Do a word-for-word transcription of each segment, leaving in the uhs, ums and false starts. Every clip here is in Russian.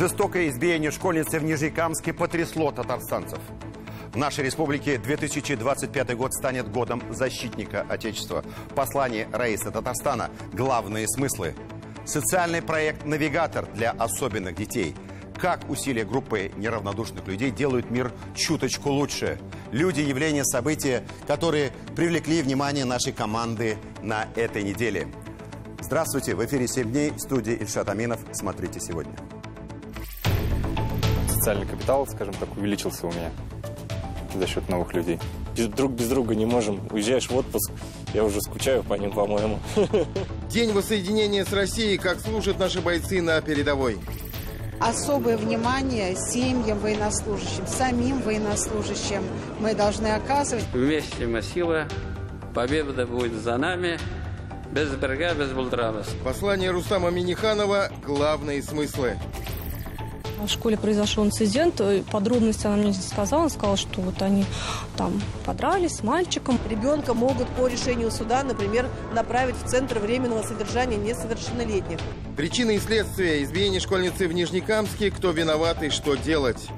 Жестокое избиение школьницы в Нижнекамске потрясло татарстанцев. В нашей республике две тысячи двадцать пятый год станет годом защитника Отечества. Послание Раисы Татарстана. Главные смыслы. Социальный проект «Навигатор» для особенных детей. Как усилия группы неравнодушных людей делают мир чуточку лучше. Люди, явления, события, которые привлекли внимание нашей команды на этой неделе. Здравствуйте, в эфире «семь дней», в студии Ильшат Аминов. Смотрите сегодня. Социальный капитал, скажем так, увеличился у меня за счет новых людей. Без, друг без друга не можем. Уезжаешь в отпуск, я уже скучаю по ним, по-моему. День воссоединения с Россией, как служат наши бойцы на передовой. Особое внимание семьям военнослужащим, самим военнослужащим мы должны оказывать. Вместе мы сила, победа будет за нами, без врага, без булдрама. Послание Рустама Минниханова «Главные смыслы». В школе произошел инцидент, подробности она мне сказала, она сказала, что вот они там подрались с мальчиком. Ребенка могут по решению суда, например, направить в центр временного содержания несовершеннолетних. Причины и следствия избиения школьницы в Нижнекамске, кто виноват и что делать.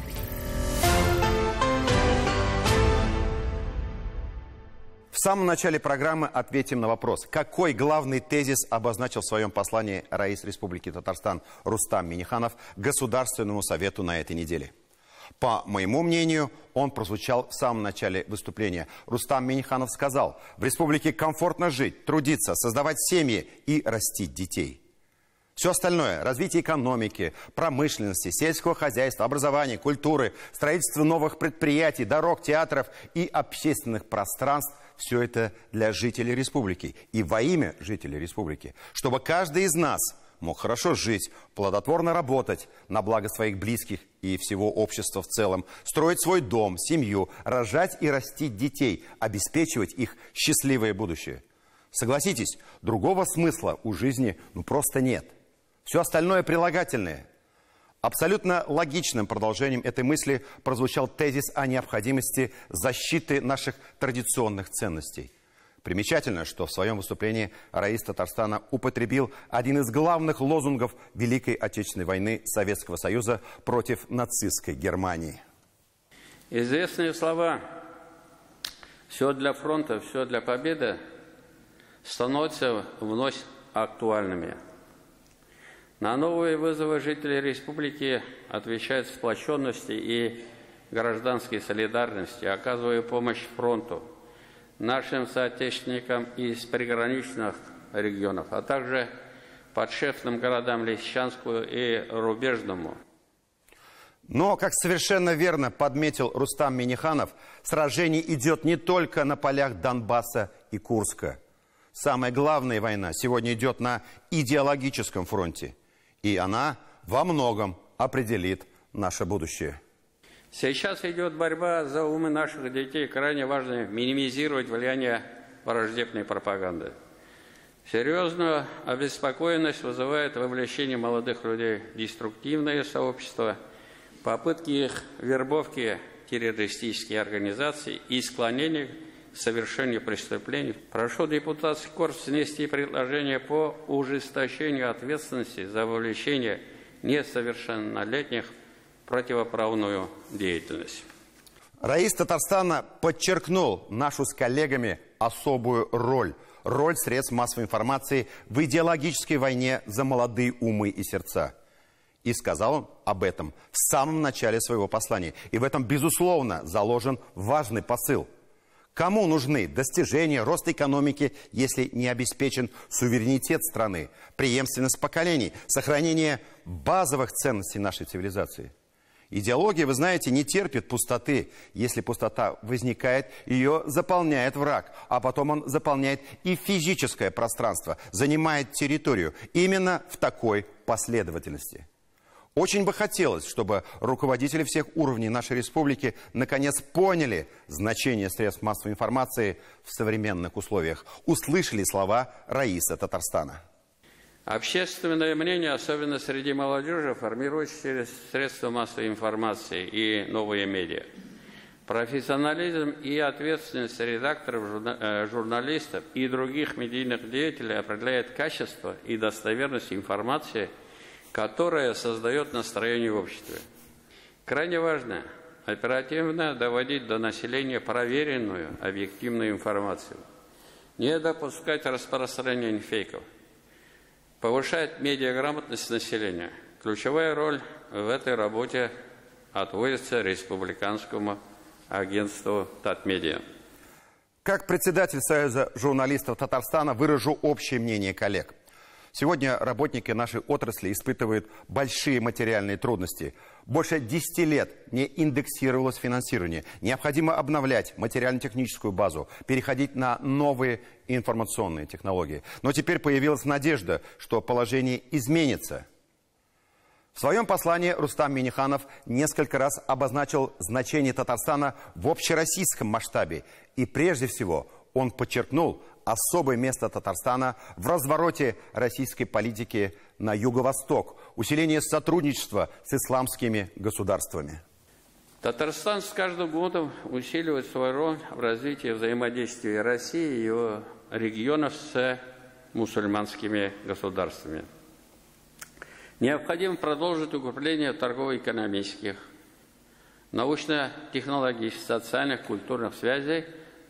В самом начале программы ответим на вопрос, какой главный тезис обозначил в своем послании раис Республики Татарстан Рустам Минниханов Государственному совету на этой неделе. По моему мнению, он прозвучал в самом начале выступления. Рустам Минниханов сказал: в республике комфортно жить, трудиться, создавать семьи и растить детей. Все остальное – развитие экономики, промышленности, сельского хозяйства, образования, культуры, строительство новых предприятий, дорог, театров и общественных пространств – все это для жителей республики и во имя жителей республики. Чтобы каждый из нас мог хорошо жить, плодотворно работать на благо своих близких и всего общества в целом, строить свой дом, семью, рожать и растить детей, обеспечивать их счастливое будущее. Согласитесь, другого смысла у жизни ну просто нет. Все остальное прилагательное. Абсолютно логичным продолжением этой мысли прозвучал тезис о необходимости защиты наших традиционных ценностей. Примечательно, что в своем выступлении раис Татарстана употребил один из главных лозунгов Великой Отечественной войны Советского Союза против нацистской Германии. Известные слова «все для фронта, все для победы» становятся вновь актуальными. На новые вызовы жителей республики отвечают сплоченности и гражданской солидарности, оказывая помощь фронту, нашим соотечественникам из приграничных регионов, а также подшефным городам Лисичанскому и Рубежному. Но, как совершенно верно подметил Рустам Минниханов, сражение идет не только на полях Донбасса и Курска. Самая главная война сегодня идет на идеологическом фронте. И она во многом определит наше будущее. Сейчас идет борьба за умы наших детей. Крайне важно минимизировать влияние враждебной пропаганды. Серьезную обеспокоенность вызывает вовлечение молодых людей в деструктивные сообщества, попытки их вербовки террористических организаций и склонение к совершению преступлений. Прошу депутатский корпус внести предложение по ужесточению ответственности за вовлечение несовершеннолетних в противоправную деятельность. Раис Татарстана подчеркнул нашу с коллегами особую роль. Роль средств массовой информации в идеологической войне за молодые умы и сердца. И сказал он об этом в самом начале своего послания. И в этом, безусловно, заложен важный посыл. Кому нужны достижения, рост экономики, если не обеспечен суверенитет страны, преемственность поколений, сохранение базовых ценностей нашей цивилизации? Идеология, вы знаете, не терпит пустоты. Если пустота возникает, ее заполняет враг, а потом он заполняет и физическое пространство, занимает территорию именно в такой последовательности. Очень бы хотелось, чтобы руководители всех уровней нашей республики наконец поняли значение средств массовой информации в современных условиях. Услышали слова раиса Татарстана. Общественное мнение, особенно среди молодежи, формируется через средства массовой информации и новые медиа. Профессионализм и ответственность редакторов, журналистов и других медийных деятелей определяет качество и достоверность информации, которая создает настроение в обществе. Крайне важно оперативно доводить до населения проверенную объективную информацию, не допускать распространения фейков, повышать медиаграмотность населения. Ключевая роль в этой работе отводится республиканскому агентству «Татмедиа». Как председатель Союза журналистов Татарстана выражу общее мнение коллег. Сегодня работники нашей отрасли испытывают большие материальные трудности. Больше десяти лет не индексировалось финансирование. Необходимо обновлять материально-техническую базу, переходить на новые информационные технологии. Но теперь появилась надежда, что положение изменится. В своем послании Рустам Минниханов несколько раз обозначил значение Татарстана в общероссийском масштабе. И прежде всего он подчеркнул особое место Татарстана в развороте российской политики на юго-восток, усиление сотрудничества с исламскими государствами. Татарстан с каждым годом усиливает свою роль в развитии взаимодействия России и его регионов с мусульманскими государствами. Необходимо продолжить укрепление торгово-экономических, научно-технологических, социальных, культурных связей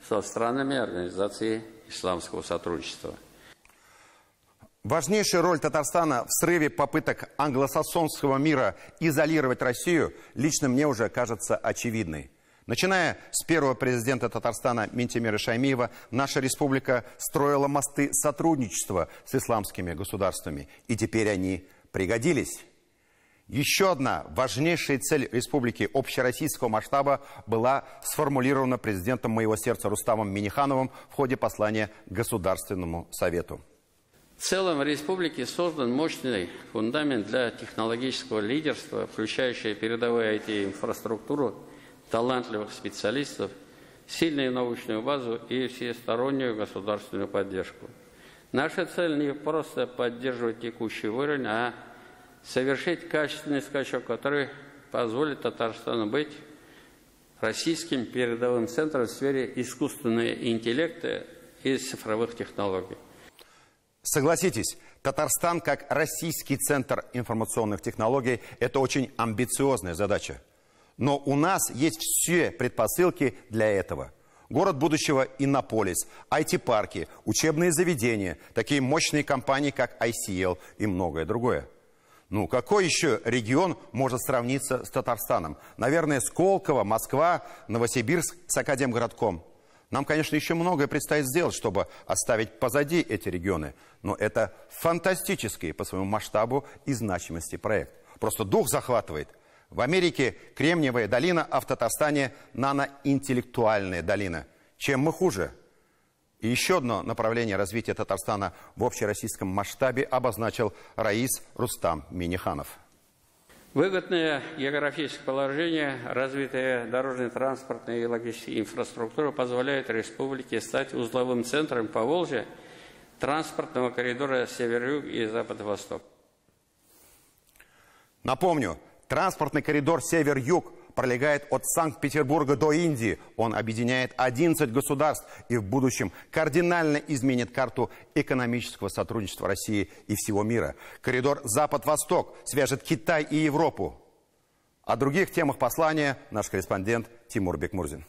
со странами организации исламского сотрудничества. Важнейшая роль Татарстана в срыве попыток англосаксонского мира изолировать Россию лично мне уже кажется очевидной. Начиная с первого президента Татарстана Минтимера Шаймиева, наша республика строила мосты сотрудничества с исламскими государствами, и теперь они пригодились. Еще одна важнейшая цель республики общероссийского масштаба была сформулирована президентом моего сердца Рустамом Миннихановым в ходе послания к Государственному совету. В целом в республике создан мощный фундамент для технологического лидерства, включающий передовую ай ти-инфраструктуру, талантливых специалистов, сильную научную базу и всестороннюю государственную поддержку. Наша цель не просто поддерживать текущий уровень, а совершить качественный скачок, который позволит Татарстану быть российским передовым центром в сфере искусственного интеллекта и цифровых технологий. Согласитесь, Татарстан как российский центр информационных технологий – это очень амбициозная задача. Но у нас есть все предпосылки для этого. Город будущего Иннополис, ай ти-парки, учебные заведения, такие мощные компании, как ай си эл и многое другое. Ну, какой еще регион может сравниться с Татарстаном? Наверное, Сколково, Москва, Новосибирск с Академгородком. Нам, конечно, еще многое предстоит сделать, чтобы оставить позади эти регионы. Но это фантастический по своему масштабу и значимости проект. Просто дух захватывает. В Америке Кремниевая долина, а в Татарстане наноинтеллектуальная долина. Чем мы хуже? И еще одно направление развития Татарстана в общероссийском масштабе обозначил раис Рустам Минниханов. Выгодное географическое положение, развитая дорожно-транспортная и логистическая инфраструктура позволяет республике стать узловым центром Поволжья, транспортного коридора север-юг и запад-восток. Напомню, транспортный коридор «Север-Юг» пролегает от Санкт-Петербурга до Индии. Он объединяет одиннадцать государств и в будущем кардинально изменит карту экономического сотрудничества России и всего мира. Коридор «Запад-Восток» свяжет Китай и Европу. О других темах послания наш корреспондент Тимур Бикмурзин.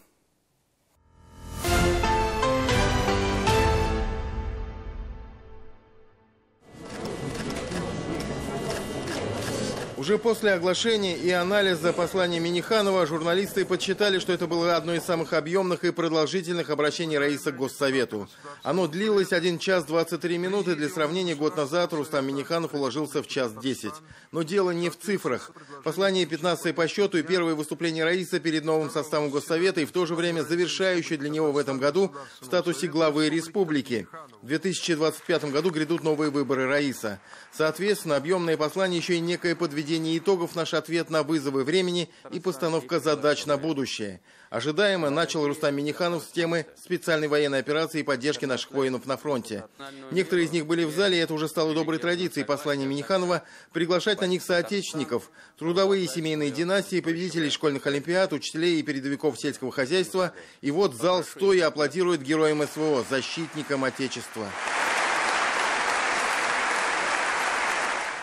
Уже после оглашения и анализа послания Минниханова журналисты подсчитали, что это было одно из самых объемных и продолжительных обращений раиса к Госсовету. Оно длилось один час двадцать три минуты. Для сравнения, год назад Рустам Минниханов уложился в час десять. Но дело не в цифрах. Послание пятнадцатое по счету и первое выступление раиса перед новым составом Госсовета и в то же время завершающее для него в этом году в статусе главы республики. В две тысячи двадцать пятом году грядут новые выборы раиса. Соответственно, объемное послание еще и некое подведение итогов, наш ответ на вызовы времени и постановка задач на будущее. Ожидаемо начал Рустам Минниханов с темы специальной военной операции и поддержки наших воинов на фронте. Некоторые из них были в зале, и это уже стало доброй традицией послания Минниханова приглашать на них соотечественников, трудовые и семейные династии, победителей школьных олимпиад, учителей и передовиков сельского хозяйства. И вот зал стоя аплодирует героям СВО, защитникам Отечества.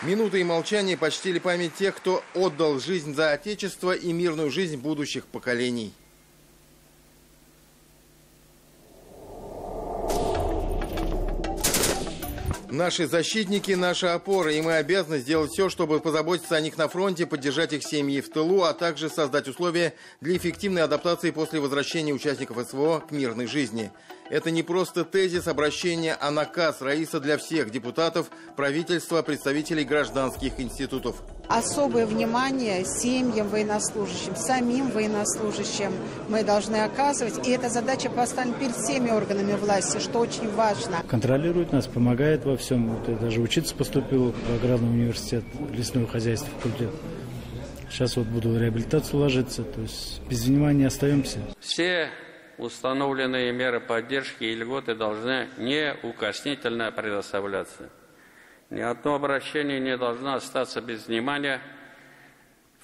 Минуты и молчание почтили память тех, кто отдал жизнь за Отечество и мирную жизнь будущих поколений. Наши защитники – наши опоры, и мы обязаны сделать все, чтобы позаботиться о них на фронте, поддержать их семьи в тылу, а также создать условия для эффективной адаптации после возвращения участников СВО к мирной жизни. Это не просто тезис, обращение, а наказ Раиса для всех депутатов, правительства, представителей гражданских институтов. Особое внимание семьям военнослужащим, самим военнослужащим мы должны оказывать. И эта задача поставлена перед всеми органами власти, что очень важно. Контролирует нас, помогает во всем. Вот я даже учиться поступил в Аграрный университет лесного хозяйства факультет. Сейчас вот буду в реабилитацию ложиться, то есть без внимания остаемся. Все установленные меры поддержки и льготы должны неукоснительно предоставляться. Ни одно обращение не должно остаться без внимания.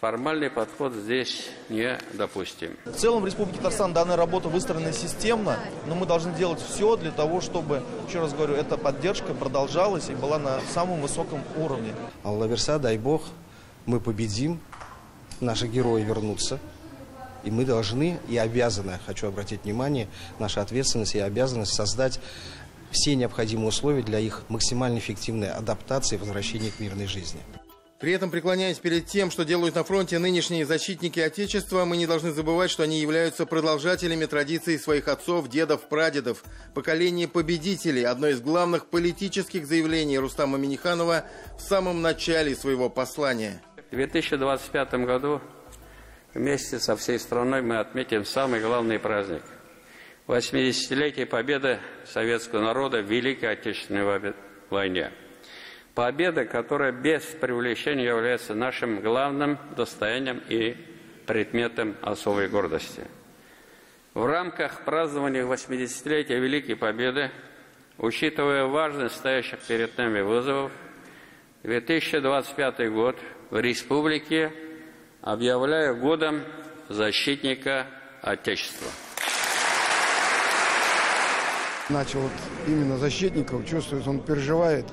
Формальный подход здесь недопустим. В целом в Республике Татарстан данная работа выстроена системно, но мы должны делать все для того, чтобы, еще раз говорю, эта поддержка продолжалась и была на самом высоком уровне. Алла верса, дай Бог, мы победим, наши герои вернутся. И мы должны и обязаны, хочу обратить внимание, наша ответственность и обязанность создать все необходимые условия для их максимально эффективной адаптации и возвращения к мирной жизни. При этом, преклоняясь перед тем, что делают на фронте нынешние защитники Отечества, мы не должны забывать, что они являются продолжателями традиций своих отцов, дедов, прадедов. Поколение победителей – одно из главных политических заявлений Рустама Минниханова в самом начале своего послания. В две тысячи двадцать пятом году вместе со всей страной мы отметим самый главный праздник – восьмидесятилетие победы советского народа в Великой Отечественной войне. Победа, которая без привлечения является нашим главным достоянием и предметом особой гордости. В рамках празднования восьмидесятилетия Великой Победы, учитывая важность стоящих перед нами вызовов, две тысячи двадцать пятый год в республике объявляю годом защитника Отечества. Начал вот именно защитников, чувствует, он переживает,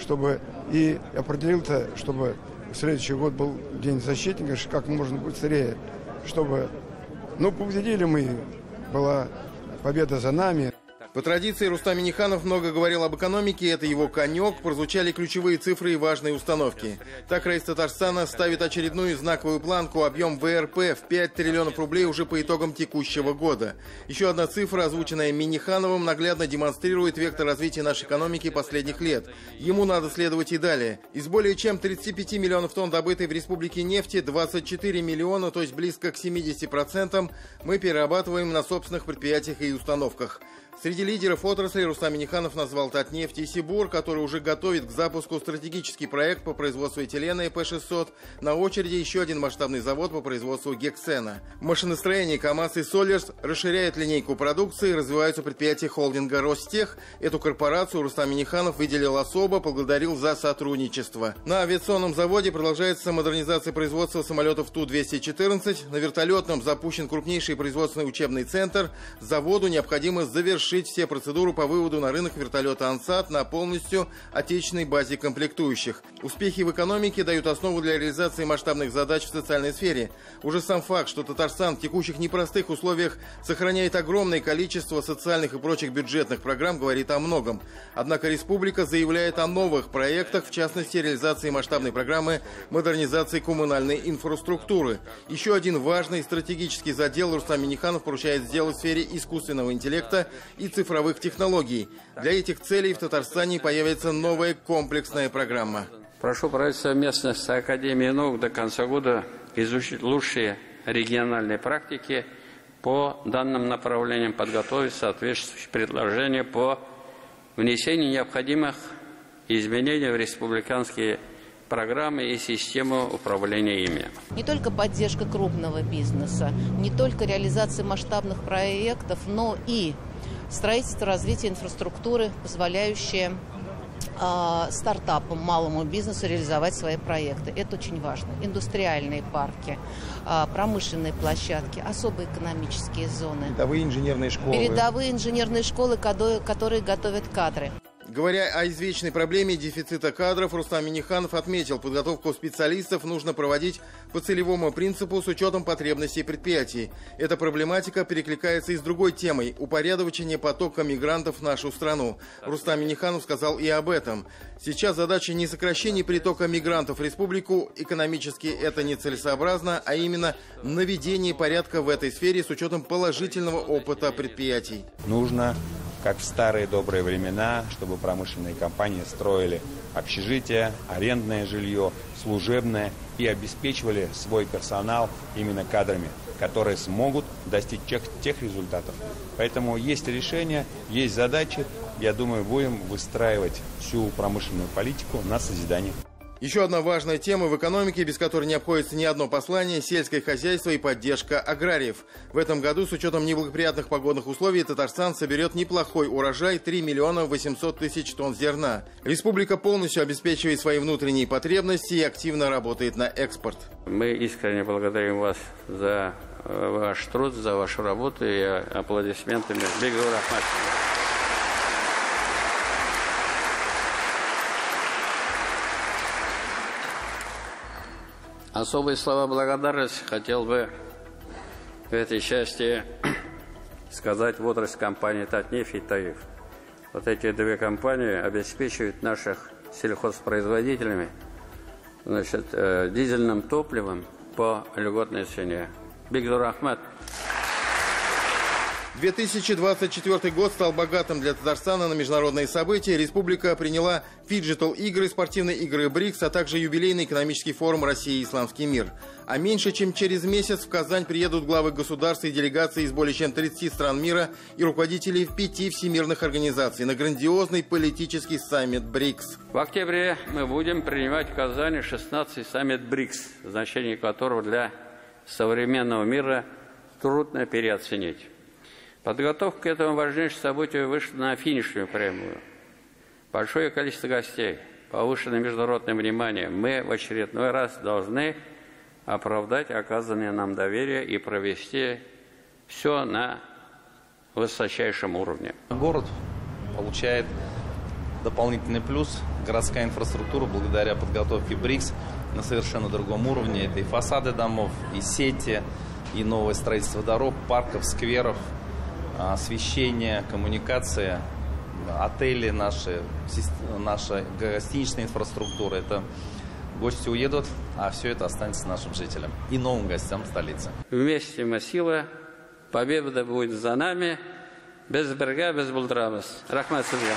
чтобы и определил-то, чтобы следующий год был День защитника, как можно быстрее, чтобы, ну, победили мы, была победа за нами. По традиции Рустам Минниханов много говорил об экономике, это его конек, прозвучали ключевые цифры и важные установки. Так Раис Татарстана ставит очередную знаковую планку, объем ВРП в пять триллионов рублей уже по итогам текущего года. Еще одна цифра, озвученная Миннихановым, наглядно демонстрирует вектор развития нашей экономики последних лет. Ему надо следовать и далее. Из более чем тридцати пяти миллионов тонн добытой в республике нефти, двадцать четыре миллиона, то есть близко к семидесяти процентам, мы перерабатываем на собственных предприятиях и установках. Среди лидеров отрасли Рустам Минниханов назвал Татнефть и Сибур, который уже готовит к запуску стратегический проект по производству этилена и П шестьсот. На очереди еще один масштабный завод по производству гексена. Машиностроение, КамАЗ и Солерс расширяют линейку продукции, развиваются предприятия холдинга Ростех. Эту корпорацию Рустам Минниханов выделил особо, поблагодарил за сотрудничество. На авиационном заводе продолжается модернизация производства самолетов Ту двести четырнадцать. На вертолетном запущен крупнейший производственный учебный центр. Заводу необходимо завершить все процедуры по выводу на рынок вертолета «Ансат» на полностью отечественной базе комплектующих. Успехи в экономике дают основу для реализации масштабных задач в социальной сфере. Уже сам факт, что Татарстан в текущих непростых условиях сохраняет огромное количество социальных и прочих бюджетных программ, говорит о многом. Однако республика заявляет о новых проектах, в частности, реализации масштабной программы модернизации коммунальной инфраструктуры. Еще один важный стратегический задел Рустам Минниханов поручает сделать в сфере искусственного интеллекта и цифровых технологий. Для этих целей в Татарстане появится новая комплексная программа. Прошу правительство совместно с Академией наук до конца года изучить лучшие региональные практики по данным направлениям, подготовить соответствующие предложения по внесению необходимых изменений в республиканские программы и систему управления ими. Не только поддержка крупного бизнеса, не только реализация масштабных проектов, но и строительство, развитие инфраструктуры, позволяющее э, стартапам, малому бизнесу реализовать свои проекты. Это очень важно. Индустриальные парки, э, промышленные площадки, особые экономические зоны. Передовые инженерные школы. Передовые инженерные школы, которые готовят кадры. Говоря о извечной проблеме дефицита кадров, Рустам Минниханов отметил, подготовку специалистов нужно проводить по целевому принципу с учетом потребностей предприятий. Эта проблематика перекликается и с другой темой – упорядочение потока мигрантов в нашу страну. Рустам Минниханов сказал и об этом. Сейчас задача не сокращение притока мигрантов в республику, экономически это нецелесообразно, а именно наведение порядка в этой сфере с учетом положительного опыта предприятий. Нужно, как в старые добрые времена, чтобы промышленные компании строили общежития, арендное жилье, служебное и обеспечивали свой персонал именно кадрами, которые смогут достичь тех, тех результатов. Поэтому есть решения, есть задачи. Я думаю, будем выстраивать всю промышленную политику на созидание. Еще одна важная тема в экономике, без которой не обходится ни одно послание – сельское хозяйство и поддержка аграриев. В этом году с учетом неблагоприятных погодных условий Татарстан соберет неплохой урожай – три миллиона восемьсот тысяч тонн зерна. Республика полностью обеспечивает свои внутренние потребности и активно работает на экспорт. Мы искренне благодарим вас за ваш труд, за вашу работу и аплодисментами. Особые слова благодарности хотел бы в этой части сказать в отрасль компании «Татнефть» и «Таиф». Вот эти две компании обеспечивают наших сельхозпроизводителями, значит, э, дизельным топливом по льготной цене. Бигдур Ахмад. две тысячи двадцать четвёртый год стал богатым для Татарстана на международные события. Республика приняла фиджитал-игры, спортивные игры БРИКС, а также юбилейный экономический форум «Россия и исламский мир». А меньше чем через месяц в Казань приедут главы государств и делегаций из более чем тридцати стран мира и руководители пяти всемирных организаций на грандиозный политический саммит БРИКС. В октябре мы будем принимать в Казани шестнадцатый саммит БРИКС, значение которого для современного мира трудно переоценить. Подготовка к этому важнейшему событию вышла на финишную прямую. Большое количество гостей, повышенное международное внимание. Мы в очередной раз должны оправдать оказанное нам доверие и провести все на высочайшем уровне. Город получает дополнительный плюс. Городская инфраструктура благодаря подготовке БРИКС на совершенно другом уровне. Это и фасады домов, и сети, и новое строительство дорог, парков, скверов. Освещение, коммуникации, отели наши, наша гостиничная инфраструктура. Это гости уедут, а все это останется нашим жителям и новым гостям столицы. Вместе мы сила, победа будет за нами, без берега, без булдрамас. Рахмат судья.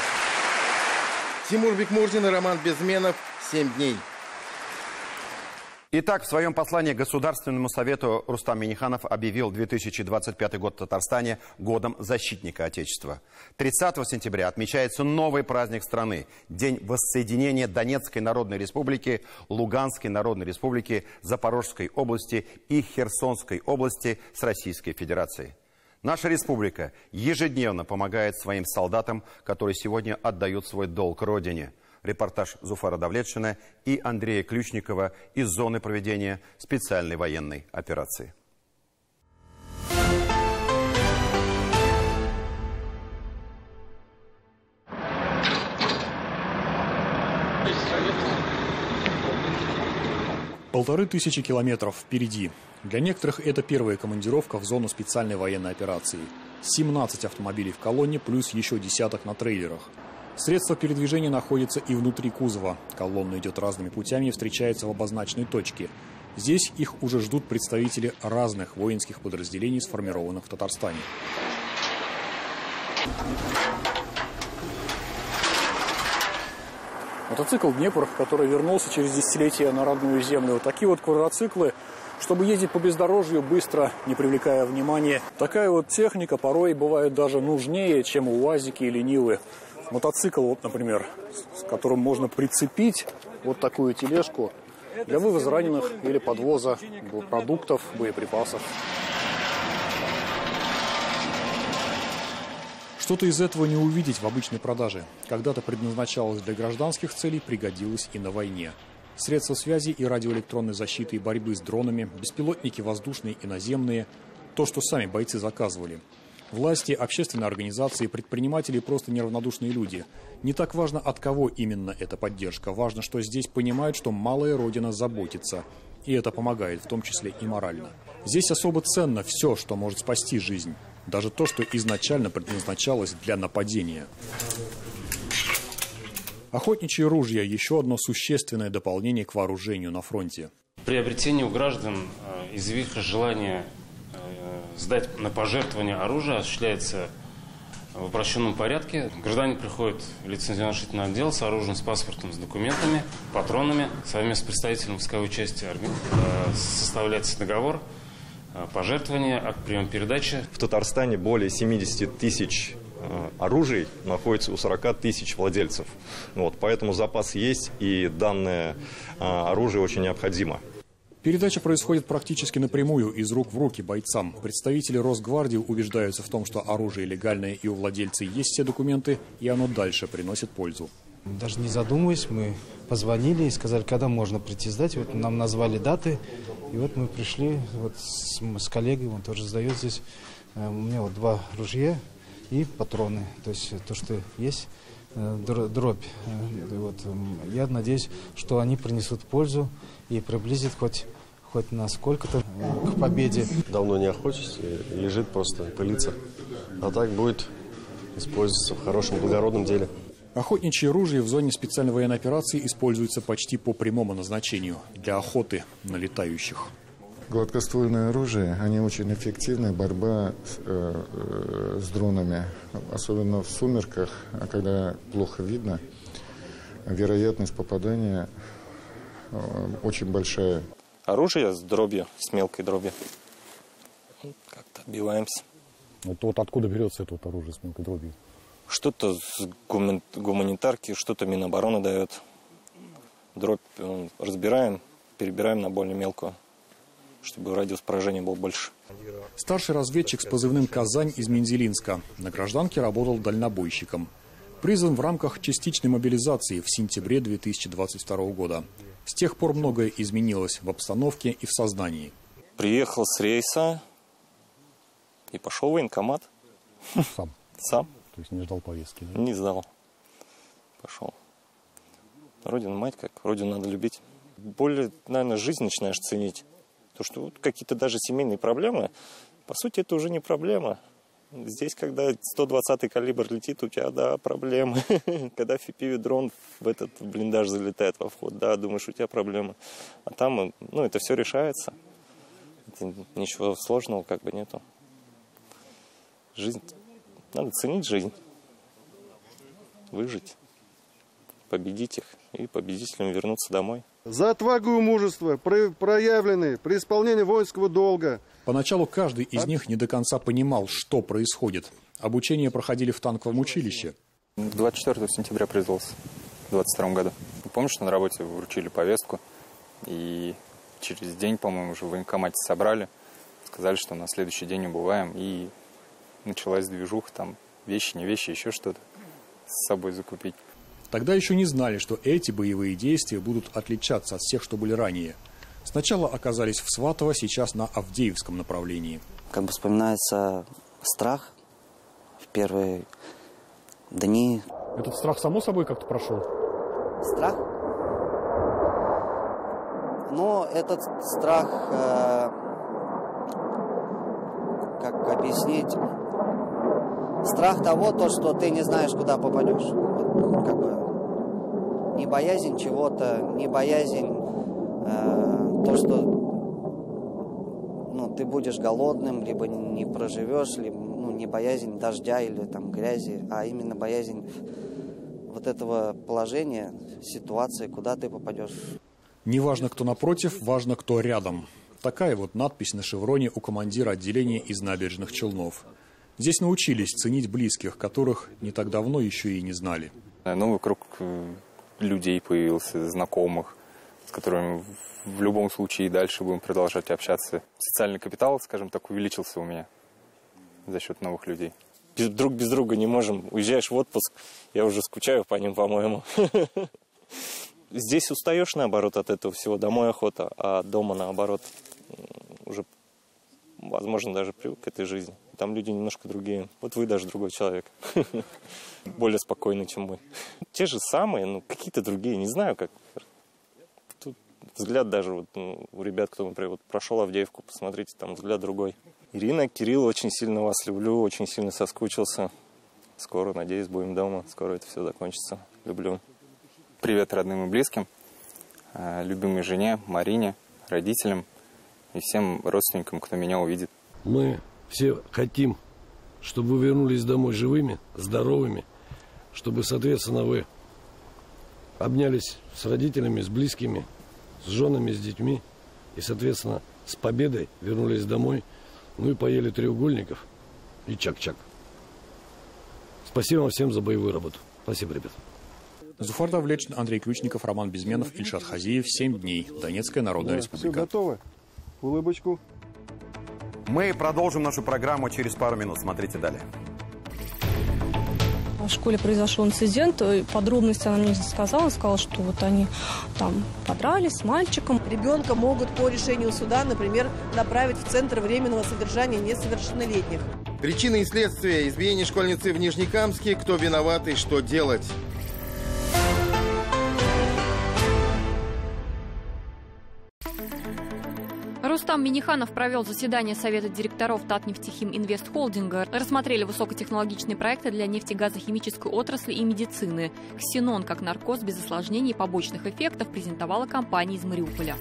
Тимур Бикмурзин и Роман Безменов. Семь дней. Итак, в своем послании Государственному совету Рустам Минниханов объявил две тысячи двадцать пятый год в Татарстане годом защитника Отечества. тридцатого сентября отмечается новый праздник страны – День воссоединения Донецкой Народной Республики, Луганской Народной Республики, Запорожской области и Херсонской области с Российской Федерацией. Наша республика ежедневно помогает своим солдатам, которые сегодня отдают свой долг Родине. Репортаж Зуфара Давлетшина и Андрея Ключникова из зоны проведения специальной военной операции. Полторы тысячи километров впереди. Для некоторых это первая командировка в зону специальной военной операции. семнадцать автомобилей в колонне, плюс еще десяток на трейлерах. Средства передвижения находятся и внутри кузова. Колонна идет разными путями и встречается в обозначенной точке. Здесь их уже ждут представители разных воинских подразделений, сформированных в Татарстане. Мотоцикл «Днепр», который вернулся через десятилетия на родную землю. Вот такие вот квадроциклы, чтобы ездить по бездорожью быстро, не привлекая внимания. Такая вот техника порой бывает даже нужнее, чем уазики или нивы. Мотоцикл, вот, например, с которым можно прицепить вот такую тележку для вывоза раненых или подвоза продуктов, боеприпасов. Что-то из этого не увидеть в обычной продаже. Когда-то предназначалось для гражданских целей, пригодилось и на войне. Средства связи и радиоэлектронной защиты и борьбы с дронами, беспилотники воздушные и наземные – то, что сами бойцы заказывали. Власти, общественные организации, предприниматели – просто неравнодушные люди. Не так важно, от кого именно эта поддержка. Важно, что здесь понимают, что малая родина заботится. И это помогает, в том числе и морально. Здесь особо ценно все, что может спасти жизнь. Даже то, что изначально предназначалось для нападения. Охотничьи ружья – еще одно существенное дополнение к вооружению на фронте. Приобретение у граждан из их желания сдать на пожертвование оружие осуществляется в упрощенном порядке. Граждане приходят в лицензионно-решительный отдел с оружием, с паспортом, с документами, патронами. Совместно с представителем войсковой части армии составляется договор, пожертвование, акт приема-передачи. В Татарстане более семидесяти тысяч оружий находится у сорока тысяч владельцев. Вот, поэтому запас есть, и данное оружие очень необходимо. Передача происходит практически напрямую, из рук в руки бойцам. Представители Росгвардии убеждаются в том, что оружие легальное и у владельца есть все документы, и оно дальше приносит пользу. Даже не задумываясь, мы позвонили и сказали, когда можно прийти сдать. Вот нам назвали даты, и вот мы пришли вот с, с коллегой, он тоже сдает здесь. У меня вот два ружья и патроны, то есть то, что есть, дробь. Вот. Я надеюсь, что они принесут пользу и приблизит хоть, хоть насколько-то к победе. Давно не охотишься, лежит просто, пылится. А так будет использоваться в хорошем, благородном деле. Охотничье ружье в зоне специальной военной операции используется почти по прямому назначению – для охоты на летающих. Гладкоствольное оружие, они очень эффективны, борьба с, э, с дронами. Особенно в сумерках, когда плохо видно, вероятность попадания э, очень большая. Оружие с дробью, с мелкой дробью. Как-то отбиваемся. Вот, вот откуда берется это вот оружие с мелкой дробью? Что-то с гуманитарки, что-то Минобороны дает. Дробь разбираем, перебираем на более мелкую, чтобы радиус поражения был больше. Старший разведчик с позывным «Казань» из Мензелинска. На гражданке работал дальнобойщиком. Призван в рамках частичной мобилизации в сентябре две тысячи двадцать второго года. С тех пор многое изменилось в обстановке и в сознании. Приехал с рейса и пошел в военкомат. Сам? Сам. То есть не ждал повестки? Да? Не ждал. Пошел. Родину мать как, родину надо любить. Более, наверное, жизнь начинаешь ценить. То, что вот какие-то даже семейные проблемы, по сути, это уже не проблема. Здесь, когда сто двадцатый калибр летит, у тебя, да, проблемы. Когда эф пи ви-дрон в этот блиндаж залетает во вход, да, думаешь, у тебя проблемы. А там, ну, это все решается. Это ничего сложного как бы нету. Жизнь, надо ценить жизнь. Выжить. Победить их и победителям вернуться домой. За отвагу и мужество, проявленные при исполнении воинского долга. Поначалу каждый из них не до конца понимал, что происходит. Обучение проходили в танковом училище. двадцать четвёртого сентября призвался, в двадцать втором году. Помнишь, на работе вручили повестку, и через день, по-моему, уже в военкомате собрали, сказали, что на следующий день убываем, и началась движуха, там вещи, не вещи, еще что-то с собой закупить. Тогда еще не знали, что эти боевые действия будут отличаться от всех, что были ранее. Сначала оказались в Сватово, сейчас на Авдеевском направлении. Как бы вспоминается страх в первые дни. Этот страх само собой как-то прошел? Страх? Но этот страх, э, как объяснить, страх того, то, что ты не знаешь, куда попадешь. Как бы не боязнь чего-то, не боязнь э, то, что ну, ты будешь голодным, либо не проживешь, либо ну, не боязнь дождя или там, грязи, а именно боязнь вот этого положения, ситуации, куда ты попадешь. Не важно, кто напротив, важно, кто рядом. Такая вот надпись на шевроне у командира отделения из Набережных Челнов. Здесь научились ценить близких, которых не так давно еще и не знали. Новый круг людей появился, знакомых, с которыми в любом случае и дальше будем продолжать общаться. Социальный капитал, скажем так, увеличился у меня за счет новых людей. Друг без друга не можем. Уезжаешь в отпуск, я уже скучаю по ним, по-моему. Здесь устаешь, наоборот, от этого всего. Домой охота, а дома, наоборот, уже, возможно, даже привык к этой жизни. Там люди немножко другие. Вот вы даже другой человек. Более спокойный, чем мы. Те же самые, но какие-то другие. Не знаю, как. Тут взгляд даже вот, ну, у ребят, кто, например, вот прошел Авдеевку, посмотрите, там взгляд другой. Ирина, Кирилл, очень сильно вас люблю, очень сильно соскучился. Скоро, надеюсь, будем дома. Скоро это все закончится. Люблю. Привет родным и близким, любимой жене, Марине, родителям и всем родственникам, кто меня увидит. Мы все хотим, чтобы вы вернулись домой живыми, здоровыми, чтобы, соответственно, вы обнялись с родителями, с близкими, с женами, с детьми и, соответственно, с победой вернулись домой, ну и поели треугольников и чак-чак. Спасибо вам всем за боевую работу. Спасибо, ребят. Зуфарда Влечин, Андрей Ключников, Роман Безменов, Ильшат Хазиев. Семь дней. Донецкая Народная да, Республика. Все готовы? Улыбочку. Мы продолжим нашу программу через пару минут. Смотрите далее. В школе произошел инцидент. Подробности она мне сказала. Сказала, что вот они там подрались с мальчиком. Ребенка могут по решению суда, например, направить в Центр временного содержания несовершеннолетних. Причины и следствия избиения школьницы в Нижнекамске. Кто виноват и что делать? Рустам Минниханов провел заседание Совета директоров Татнефтехиминвестхолдинга. Рассмотрели высокотехнологичные проекты для нефтегазохимической отрасли и медицины. Ксенон как наркоз без осложнений и побочных эффектов презентовала компания из Мариуполя.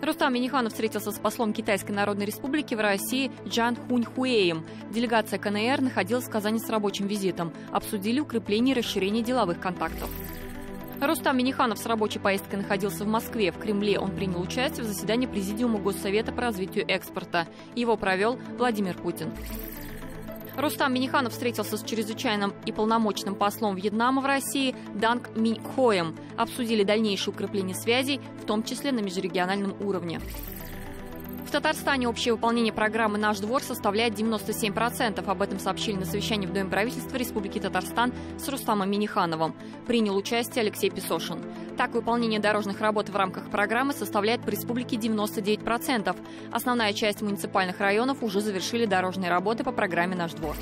Рустам Минниханов встретился с послом Китайской Народной Республики в России Джан Хуньхуэем. Делегация КНР находилась в Казани с рабочим визитом. Обсудили укрепление и расширение деловых контактов. Рустам Минниханов с рабочей поездкой находился в Москве. В Кремле он принял участие в заседании Президиума Госсовета по развитию экспорта. Его провел Владимир Путин. Рустам Минниханов встретился с чрезвычайным и полномочным послом Вьетнама в России Данг Минхоем. Обсудили дальнейшее укрепление связей, в том числе на межрегиональном уровне. В Татарстане общее выполнение программы «Наш двор» составляет девяносто семь процентов. Об этом сообщили на совещании в Доме правительства Республики Татарстан с Рустамом Миннихановым. Принял участие Алексей Песошин. Так, выполнение дорожных работ в рамках программы составляет по республике девяносто девять процентов. Основная часть муниципальных районов уже завершили дорожные работы по программе «Наш двор».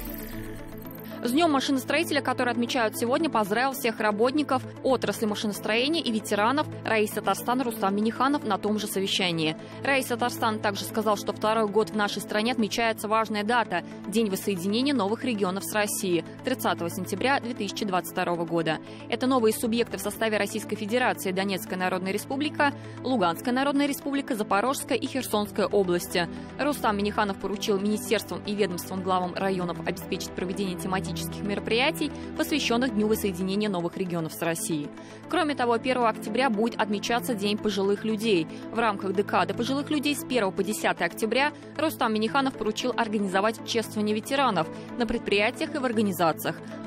С Днем машиностроителя, который отмечают сегодня, поздравил всех работников отрасли машиностроения и ветеранов Раис Татарстана Рустам Минниханов на том же совещании. Раис Татарстан также сказал, что второй год в нашей стране отмечается важная дата – День воссоединения новых регионов с Россией – тридцатого сентября две тысячи двадцать второго года. Это новые субъекты в составе Российской Федерации: Донецкая Народная Республика, Луганская Народная Республика, Запорожская и Херсонская области. Рустам Минниханов поручил министерствам и ведомствам главам районов обеспечить проведение тематических мероприятий, посвященных Дню воссоединения новых регионов с Россией. Кроме того, первого октября будет отмечаться День пожилых людей. В рамках декады пожилых людей с первого по десятое октября Рустам Минниханов поручил организовать чествование ветеранов на предприятиях и в организациях.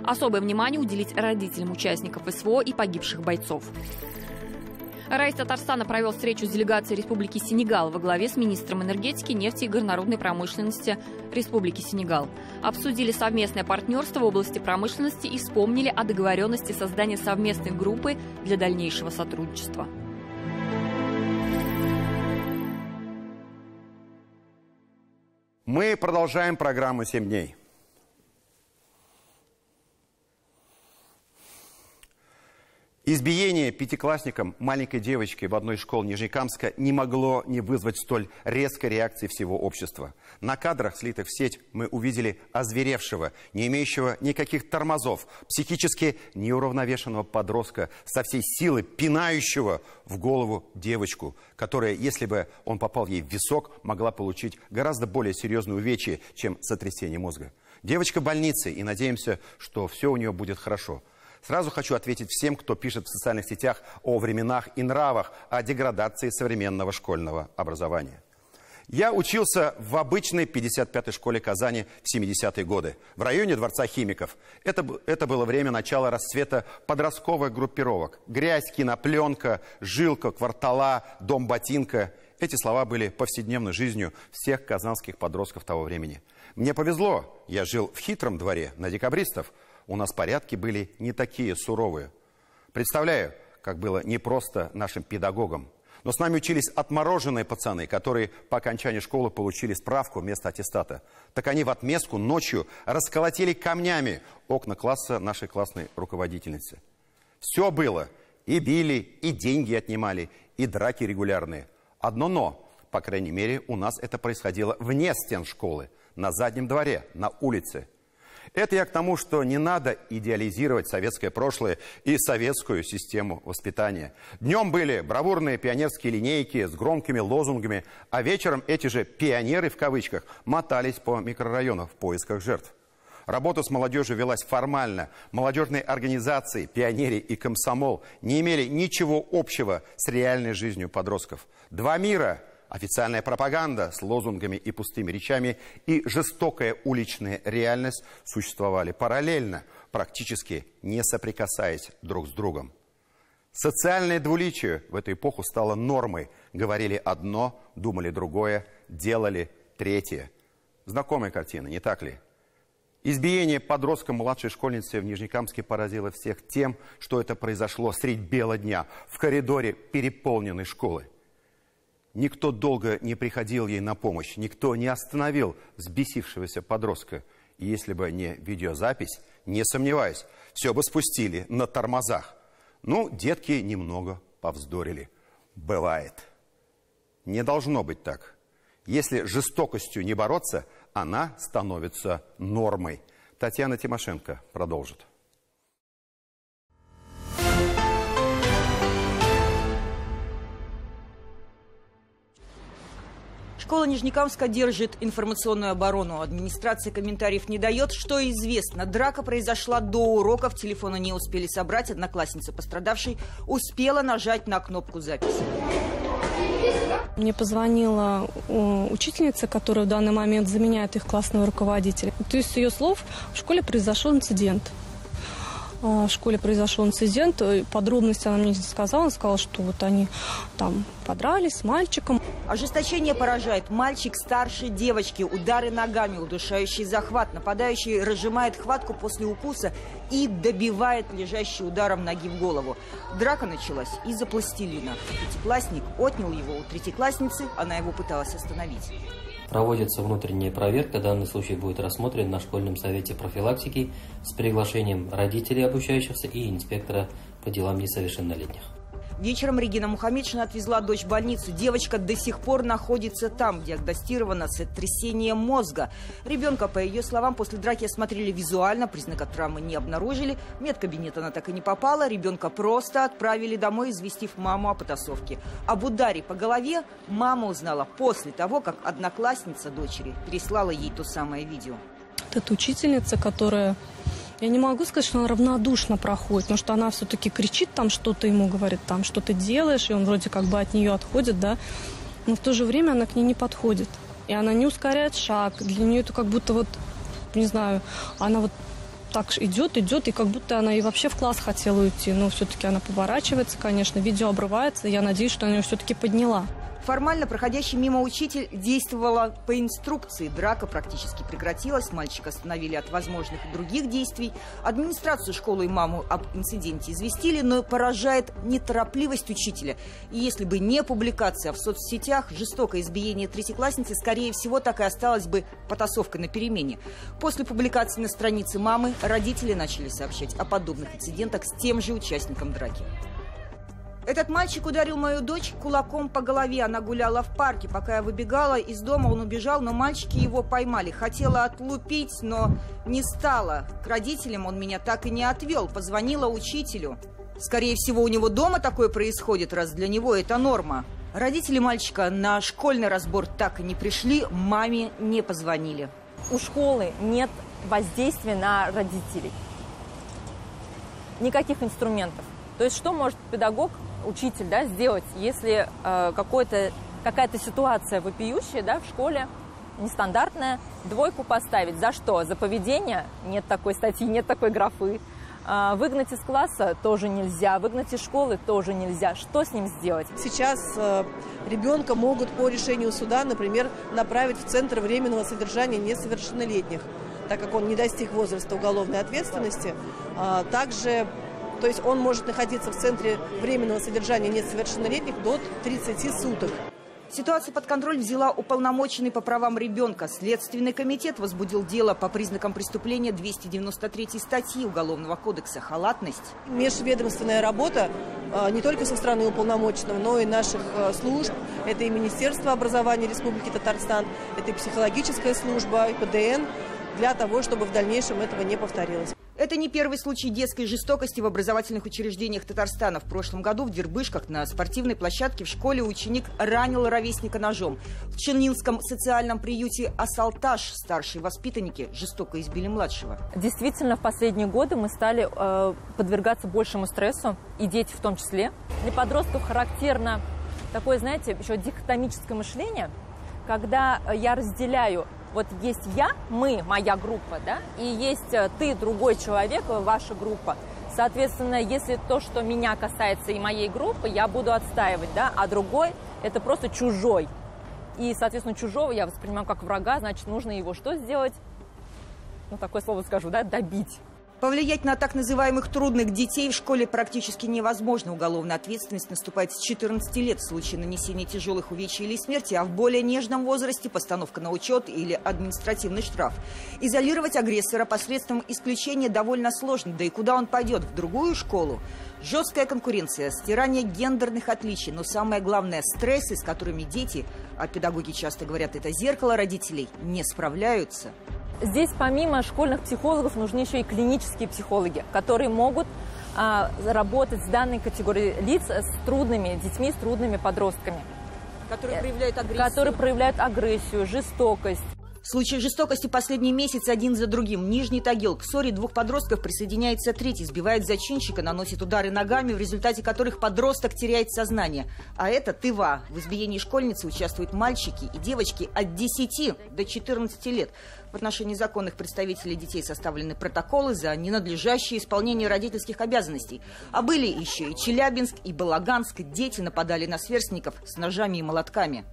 Особое внимание уделить родителям участников СВО и погибших бойцов. Раис Татарстана провел встречу с делегацией Республики Сенегал во главе с министром энергетики, нефти и горнорудной промышленности Республики Сенегал. Обсудили совместное партнерство в области промышленности и вспомнили о договоренности создания совместной группы для дальнейшего сотрудничества. Мы продолжаем программу «семь дней». Избиение пятиклассником маленькой девочки в одной из школ Нижнекамска не могло не вызвать столь резкой реакции всего общества. На кадрах, слитых в сеть, мы увидели озверевшего, не имеющего никаких тормозов, психически неуравновешенного подростка, со всей силы пинающего в голову девочку, которая, если бы он попал ей в висок, могла получить гораздо более серьезные увечья, чем сотрясение мозга. Девочка в больнице, и надеемся, что все у нее будет хорошо. Сразу хочу ответить всем, кто пишет в социальных сетях о временах и нравах, о деградации современного школьного образования. Я учился в обычной пятьдесят пятой школе Казани в семидесятые годы, в районе Дворца химиков. Это, это было время начала расцвета подростковых группировок. Грязь, кинопленка, жилка, квартала, дом ботинка. Эти слова были повседневной жизнью всех казанских подростков того времени. Мне повезло, я жил в хитром дворе на декабристов. У нас порядки были не такие суровые. Представляю, как было непросто нашим педагогам. Но с нами учились отмороженные пацаны, которые по окончании школы получили справку вместо аттестата. Так они в отместку ночью расколотили камнями окна класса нашей классной руководительницы. Все было. И били, и деньги отнимали, и драки регулярные. Одно но, по крайней мере, у нас это происходило вне стен школы, на заднем дворе, на улице. Это я к тому, что не надо идеализировать советское прошлое и советскую систему воспитания. Днем были бравурные пионерские линейки с громкими лозунгами, а вечером эти же «пионеры» в кавычках мотались по микрорайонам в поисках жертв. Работа с молодежью велась формально. Молодежные организации, пионеры и комсомол не имели ничего общего с реальной жизнью подростков. Два мира – официальная пропаганда с лозунгами и пустыми речами и жестокая уличная реальность – существовали параллельно, практически не соприкасаясь друг с другом. Социальное двуличие в эту эпоху стало нормой. Говорили одно, думали другое, делали третье. Знакомая картина, не так ли? Избиение подростка младшей школьницы в Нижнекамске поразило всех тем, что это произошло средь бела дня в коридоре переполненной школы. Никто долго не приходил ей на помощь, никто не остановил взбесившегося подростка. И если бы не видеозапись, не сомневаюсь, все бы спустили на тормозах. Ну, детки немного повздорили. Бывает. Не должно быть так. Если жестокостью не бороться, она становится нормой. Татьяна Тимошенко продолжит. Школа Нижнекамска держит информационную оборону. Администрация комментариев не дает. Что известно, драка произошла до уроков. Телефона не успели собрать. Одноклассница пострадавшей успела нажать на кнопку записи. Мне позвонила учительница, которая в данный момент заменяет их классного руководителя. То есть, с ее слов, в школе произошел инцидент. В школе произошел инцидент, подробности она мне не сказала, она сказала, что вот они там подрались с мальчиком. Ожесточение поражает. Мальчик старше девочки, удары ногами, удушающий захват. Нападающий разжимает хватку после укуса и добивает лежащий ударом ноги в голову. Драка началась из-за пластилина. Пятиклассник отнял его у третьеклассницы, она его пыталась остановить. Проводится внутренняя проверка. Данный случай будет рассмотрен на школьном совете профилактики с приглашением родителей обучающихся и инспектора по делам несовершеннолетних. Вечером Регина Мухаммедшина отвезла дочь в больницу. Девочка до сих пор находится там, диагностировано сотрясение мозга. Ребенка, по ее словам, после драки осмотрели визуально, признаков травмы не обнаружили. В медкабинет она так и не попала. Ребенка просто отправили домой, известив маму о потасовке. Об ударе по голове мама узнала после того, как одноклассница дочери переслала ей то самое видео. Это учительница, которая... Я не могу сказать, что она равнодушно проходит, потому что она все-таки кричит, там что-то ему говорит, там что ты делаешь, и он вроде как бы от нее отходит, да, но в то же время она к ней не подходит. И она не ускоряет шаг, для нее это как будто вот, не знаю, она вот так идет, идет, и как будто она и вообще в класс хотела уйти, но все-таки она поворачивается, конечно, видео обрывается, и я надеюсь, что она ее все-таки подняла. Формально проходящий мимо учитель действовала по инструкции. Драка практически прекратилась. Мальчика остановили от возможных других действий. Администрацию школы и маму об инциденте известили, но поражает неторопливость учителя. И если бы не публикация в соцсетях, жестокое избиение третьеклассницы, скорее всего, так и осталась бы потасовка на перемене. После публикации на странице мамы родители начали сообщать о подобных инцидентах с тем же участником драки. Этот мальчик ударил мою дочь кулаком по голове. Она гуляла в парке. Пока я выбегала из дома, он убежал, но мальчики его поймали. Хотела отлупить, но не стала. К родителям он меня так и не отвел. Позвонила учителю. Скорее всего, у него дома такое происходит, раз для него это норма. Родители мальчика на школьный разбор так и не пришли. Маме не позвонили. У школы нет воздействия на родителей. Никаких инструментов. То есть что может педагог, учитель, да, сделать, если э, какая-то ситуация вопиющая, да, в школе, нестандартная, двойку поставить? За что? За поведение? Нет такой статьи, нет такой графы. Э, выгнать из класса тоже нельзя, выгнать из школы тоже нельзя. Что с ним сделать? Сейчас э, ребенка могут по решению суда, например, направить в Центр временного содержания несовершеннолетних, так как он не достиг возраста уголовной ответственности. Э, также То есть он может находиться в центре временного содержания несовершеннолетних до тридцати суток. Ситуацию под контроль взяла уполномоченный по правам ребенка. Следственный комитет возбудил дело по признакам преступления двести девяносто третьей статьи Уголовного кодекса «Халатность». Межведомственная работа не только со стороны уполномоченного, но и наших служб. Это и Министерство образования Республики Татарстан, это и психологическая служба, и П Д Н, для того, чтобы в дальнейшем этого не повторилось. Это не первый случай детской жестокости в образовательных учреждениях Татарстана. В прошлом году в Дербышках на спортивной площадке в школе ученик ранил ровесника ножом. В Чернинском социальном приюте «Асалтаж» старшие воспитанники жестоко избили младшего. Действительно, в последние годы мы стали э, подвергаться большему стрессу, и дети в том числе. Для подростков характерно такое, знаете, еще дихотомическое мышление, когда я разделяю. Вот есть я, мы, моя группа, да, и есть ты, другой человек, ваша группа. Соответственно, если то, что меня касается и моей группы, я буду отстаивать, да, а другой – это просто чужой. И, соответственно, чужого я воспринимаю как врага, значит, нужно его что сделать? Ну, такое слово скажу, да, добить. Повлиять на так называемых трудных детей в школе практически невозможно. Уголовная ответственность наступает с четырнадцати лет в случае нанесения тяжелых увечий или смерти, а в более нежном возрасте постановка на учет или административный штраф. Изолировать агрессора посредством исключения довольно сложно. Да и куда он пойдет? В другую школу? Жесткая конкуренция, стирание гендерных отличий, но самое главное – стрессы, с которыми дети, а педагоги часто говорят, это зеркало родителей, не справляются. Здесь помимо школьных психологов нужны еще и клинические психологи, которые могут а, работать с данной категорией лиц, с трудными детьми, с трудными подростками. Которые проявляют агрессию. Которые проявляют агрессию, жестокость. Случаи жестокости последний месяц один за другим. Нижний Тагил. К ссоре двух подростков присоединяется третий. Сбивает зачинщика, наносит удары ногами, в результате которых подросток теряет сознание. А это Тыва. В избиении школьницы участвуют мальчики и девочки от десяти до четырнадцати лет. В отношении законных представителей детей составлены протоколы за ненадлежащее исполнение родительских обязанностей. А были еще и Челябинск, и Балаганск. Дети нападали на сверстников с ножами и молотками.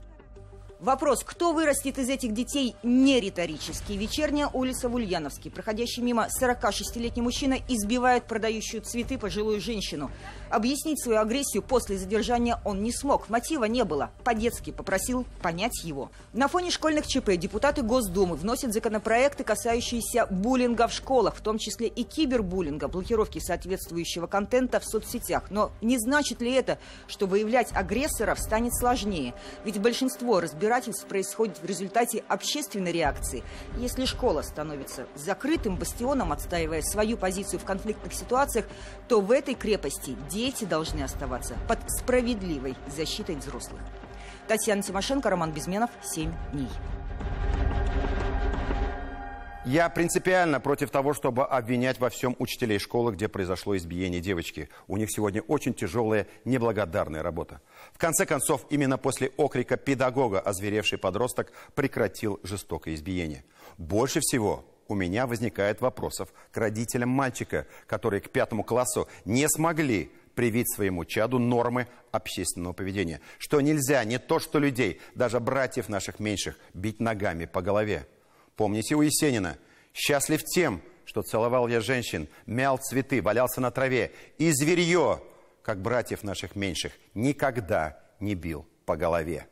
Вопрос, кто вырастет из этих детей, не риторический. Вечерняя улица в Ульяновске. Проходящий мимо сорокашестилетний мужчина избивает продающую цветы пожилую женщину. Объяснить свою агрессию после задержания он не смог. Мотива не было. По-детски попросил понять его. На фоне школьных ЧП депутаты Госдумы вносят законопроекты, касающиеся буллинга в школах, в том числе и кибербуллинга, блокировки соответствующего контента в соцсетях. Но не значит ли это, что выявлять агрессоров станет сложнее? Ведь большинство разбирается происходит в результате общественной реакции. Если школа становится закрытым бастионом, отстаивая свою позицию в конфликтных ситуациях, то в этой крепости дети должны оставаться под справедливой защитой взрослых. Татьяна Тимошенко, Роман Безменов, семь дней. Я принципиально против того, чтобы обвинять во всем учителей школы, где произошло избиение девочки. У них сегодня очень тяжелая, неблагодарная работа. В конце концов, именно после окрика педагога озверевший подросток прекратил жестокое избиение. Больше всего у меня возникает вопросов к родителям мальчика, которые к пятому классу не смогли привить своему чаду нормы общественного поведения. Что нельзя не то что людей, даже братьев наших меньших, бить ногами по голове. Помните у Есенина: «Счастлив тем, что целовал я женщин, мял цветы, валялся на траве, и зверье, как братьев наших меньших, никогда не бил по голове».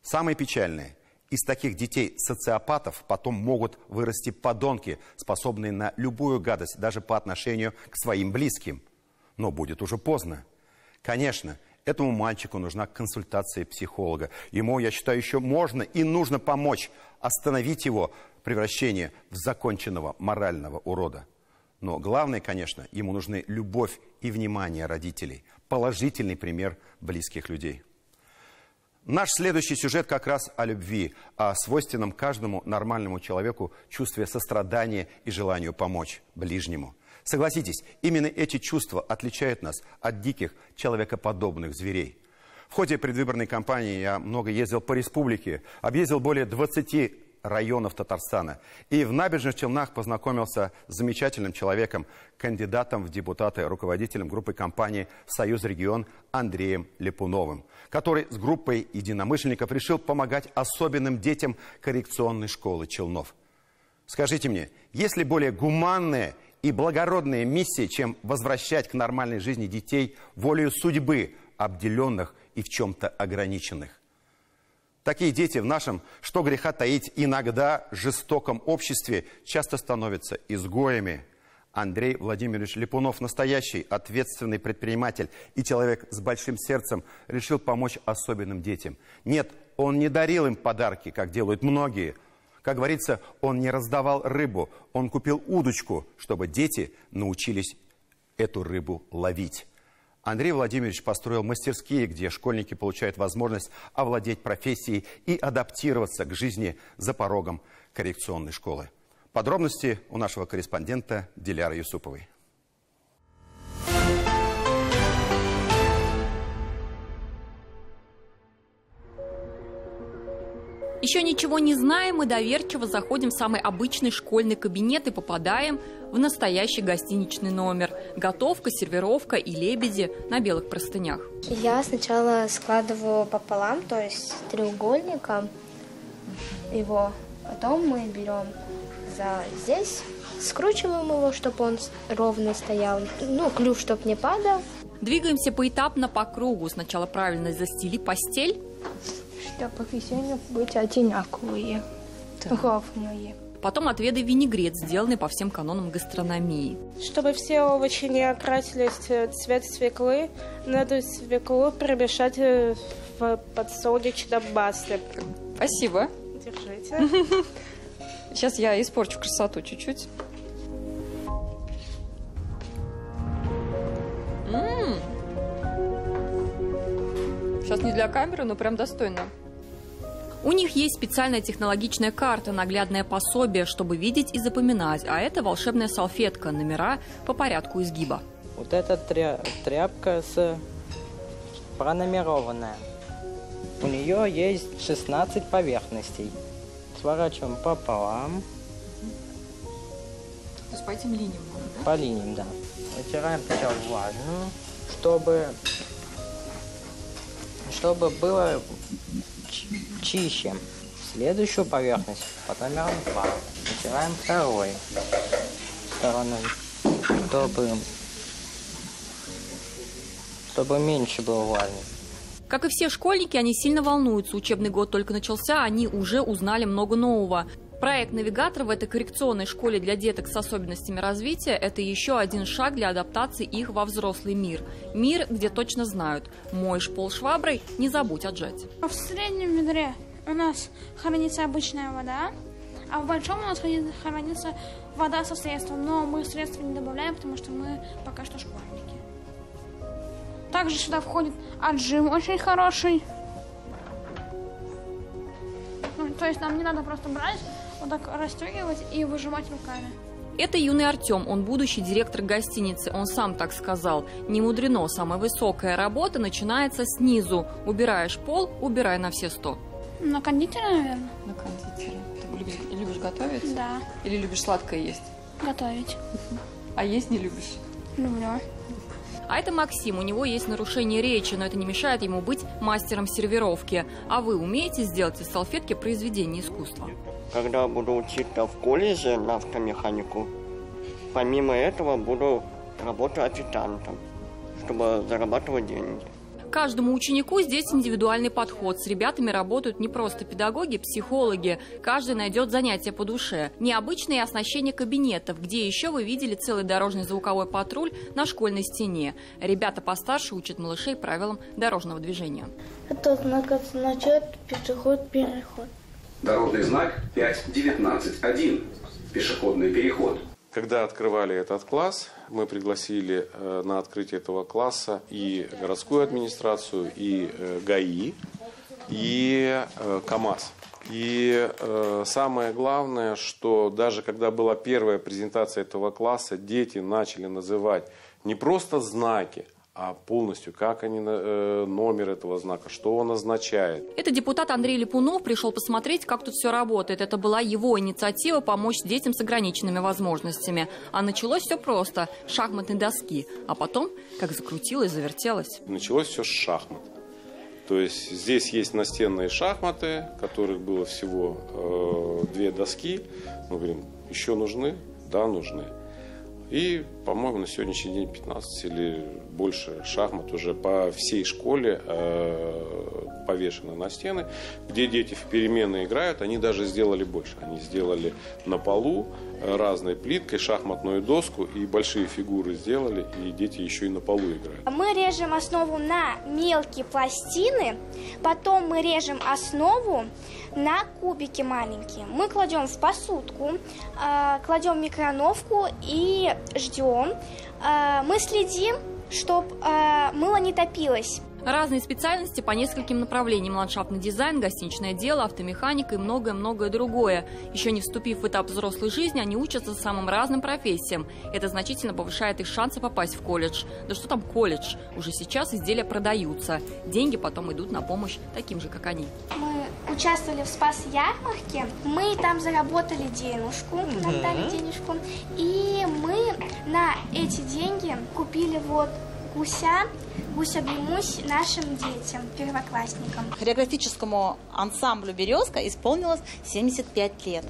Самое печальное: из таких детей-социопатов потом могут вырасти подонки, способные на любую гадость, даже по отношению к своим близким. Но будет уже поздно. Конечно, этому мальчику нужна консультация психолога. Ему, я считаю, еще можно и нужно помочь остановить его превращение в законченного морального урода. Но главное, конечно, ему нужны любовь и внимание родителей. Положительный пример близких людей. Наш следующий сюжет как раз о любви, о свойственном каждому нормальному человеку чувстве сострадания и желанию помочь ближнему. Согласитесь, именно эти чувства отличают нас от диких, человекоподобных зверей. В ходе предвыборной кампании я много ездил по республике, объездил более двадцати районов Татарстана. И в Набережных Челнах познакомился с замечательным человеком, кандидатом в депутаты, руководителем группы кампании «Союз регион» Андреем Липуновым, который с группой единомышленников решил помогать особенным детям коррекционной школы Челнов. Скажите мне, есть ли более гуманное и благородная миссия, чем возвращать к нормальной жизни детей волею судьбы, обделенных и в чем-то ограниченных. Такие дети в нашем, что греха таить, иногда жестоком обществе часто становятся изгоями. Андрей Владимирович Липунов, настоящий ответственный предприниматель и человек с большим сердцем, решил помочь особенным детям. Нет, он не дарил им подарки, как делают многие. Как говорится, он не раздавал рыбу, он купил удочку, чтобы дети научились эту рыбу ловить. Андрей Владимирович построил мастерские, где школьники получают возможность овладеть профессией и адаптироваться к жизни за порогом коррекционной школы. Подробности у нашего корреспондента Диляры Юсуповой. Еще ничего не знаем и доверчиво заходим в самый обычный школьный кабинет и попадаем в настоящий гостиничный номер. Готовка, сервировка и лебеди на белых простынях. Я сначала складываю пополам, то есть треугольником его. Потом мы берем за здесь, скручиваем его, чтобы он ровно стоял. Ну, клюв, чтобы не падал. Двигаемся поэтапно по кругу. Сначала правильно застели постель, чтобы кисельник быть одинаковые, да. Главное. Потом отведай винегрет, сделанный по всем канонам гастрономии. Чтобы все овощи не окрасились в цвет свеклы, надо свеклу промешать в подсолнечном масле. Спасибо. Держите. Сейчас я испорчу красоту чуть-чуть. Сейчас не для камеры, но прям достойно. У них есть специальная технологичная карта, наглядное пособие, чтобы видеть и запоминать. А это волшебная салфетка, номера по порядку изгиба. Вот эта тряпка с... пронумерованная. У нее есть шестнадцать поверхностей. Сворачиваем пополам. То есть по этим линиям? Да? По линиям, да. Вытираем сначала влажную, чтобы... чтобы было чище. Следующую поверхность под номером два вытираем второй стороной, чтобы, чтобы меньше было влажно. Как и все школьники, они сильно волнуются. Учебный год только начался, они уже узнали много нового. Проект «Навигатор» в этой коррекционной школе для деток с особенностями развития – это еще один шаг для адаптации их во взрослый мир. Мир, где точно знают – моешь пол шваброй, не забудь отжать. В среднем ведре у нас хранится обычная вода, а в большом у нас хранится вода со средством. Но мы средства не добавляем, потому что мы пока что школьники. Также сюда входит отжим очень хороший. Ну, то есть нам не надо просто брать, вот так расстегивать и выжимать руками. Это юный Артем, он будущий директор гостиницы. Он сам так сказал. Не мудрено, самая высокая работа начинается снизу. Убираешь пол, убирай на все сто. На кондитера, наверное. На кондитера. Ты любишь, любишь готовить? Да. Или любишь сладкое есть? Готовить. А есть не любишь? Люблю. А это Максим. У него есть нарушение речи, но это не мешает ему быть мастером сервировки. А вы умеете сделать из салфетки произведение искусства? Когда буду учиться в колледже на автомеханику, помимо этого буду работать официантом, чтобы зарабатывать деньги. Каждому ученику здесь индивидуальный подход. С ребятами работают не просто педагоги, психологи. Каждый найдет занятие по душе. Необычное оснащение кабинетов, где еще вы видели целый дорожный звуковой патруль на школьной стене. Ребята постарше учат малышей правилам дорожного движения. Это знак означает пешеход-переход. Дорожный знак пять девятнадцать один. Пешеходный переход. Когда открывали этот класс, мы пригласили на открытие этого класса и городскую администрацию, и ГАИ, и КамАЗ. И самое главное, что даже когда была первая презентация этого класса, дети начали называть не просто знаки, а полностью, как они, номер этого знака, что он означает. Это депутат Андрей Липунов пришел посмотреть, как тут все работает. Это была его инициатива помочь детям с ограниченными возможностями. А началось все просто – шахматной доски. А потом, как закрутилось, завертелось. Началось все с шахмат. То есть здесь есть настенные шахматы, которых было всего э, две доски. Мы говорим, еще нужны? Да, нужны. И, по-моему, на сегодняшний день пятнадцать или больше шахмат уже по всей школе э, повешены на стены, где дети в перемены играют. Они даже сделали больше. Они сделали на полу разной плиткой шахматную доску и большие фигуры сделали, и дети еще и на полу играют. Мы режем основу на мелкие пластины, потом мы режем основу на кубики маленькие. Мы кладем в посудку, э, кладем в микроволновку и ждем. Э, мы следим, чтобы э, мыло не топилось. Разные специальности по нескольким направлениям: ландшафтный дизайн, гостиничное дело, автомеханика и многое-многое другое. Еще не вступив в этап взрослой жизни, они учатся самым разным профессиям. Это значительно повышает их шансы попасть в колледж. Да что там колледж? Уже сейчас изделия продаются. Деньги потом идут на помощь таким же, как они. Мы участвовали в спас-ярмарке. Мы там заработали денежку, нам дали денежку. И мы на эти деньги купили вот гуся. Гусь обнимусь нашим детям, первоклассникам. Хореографическому ансамблю «Березка» исполнилось семьдесят пять лет.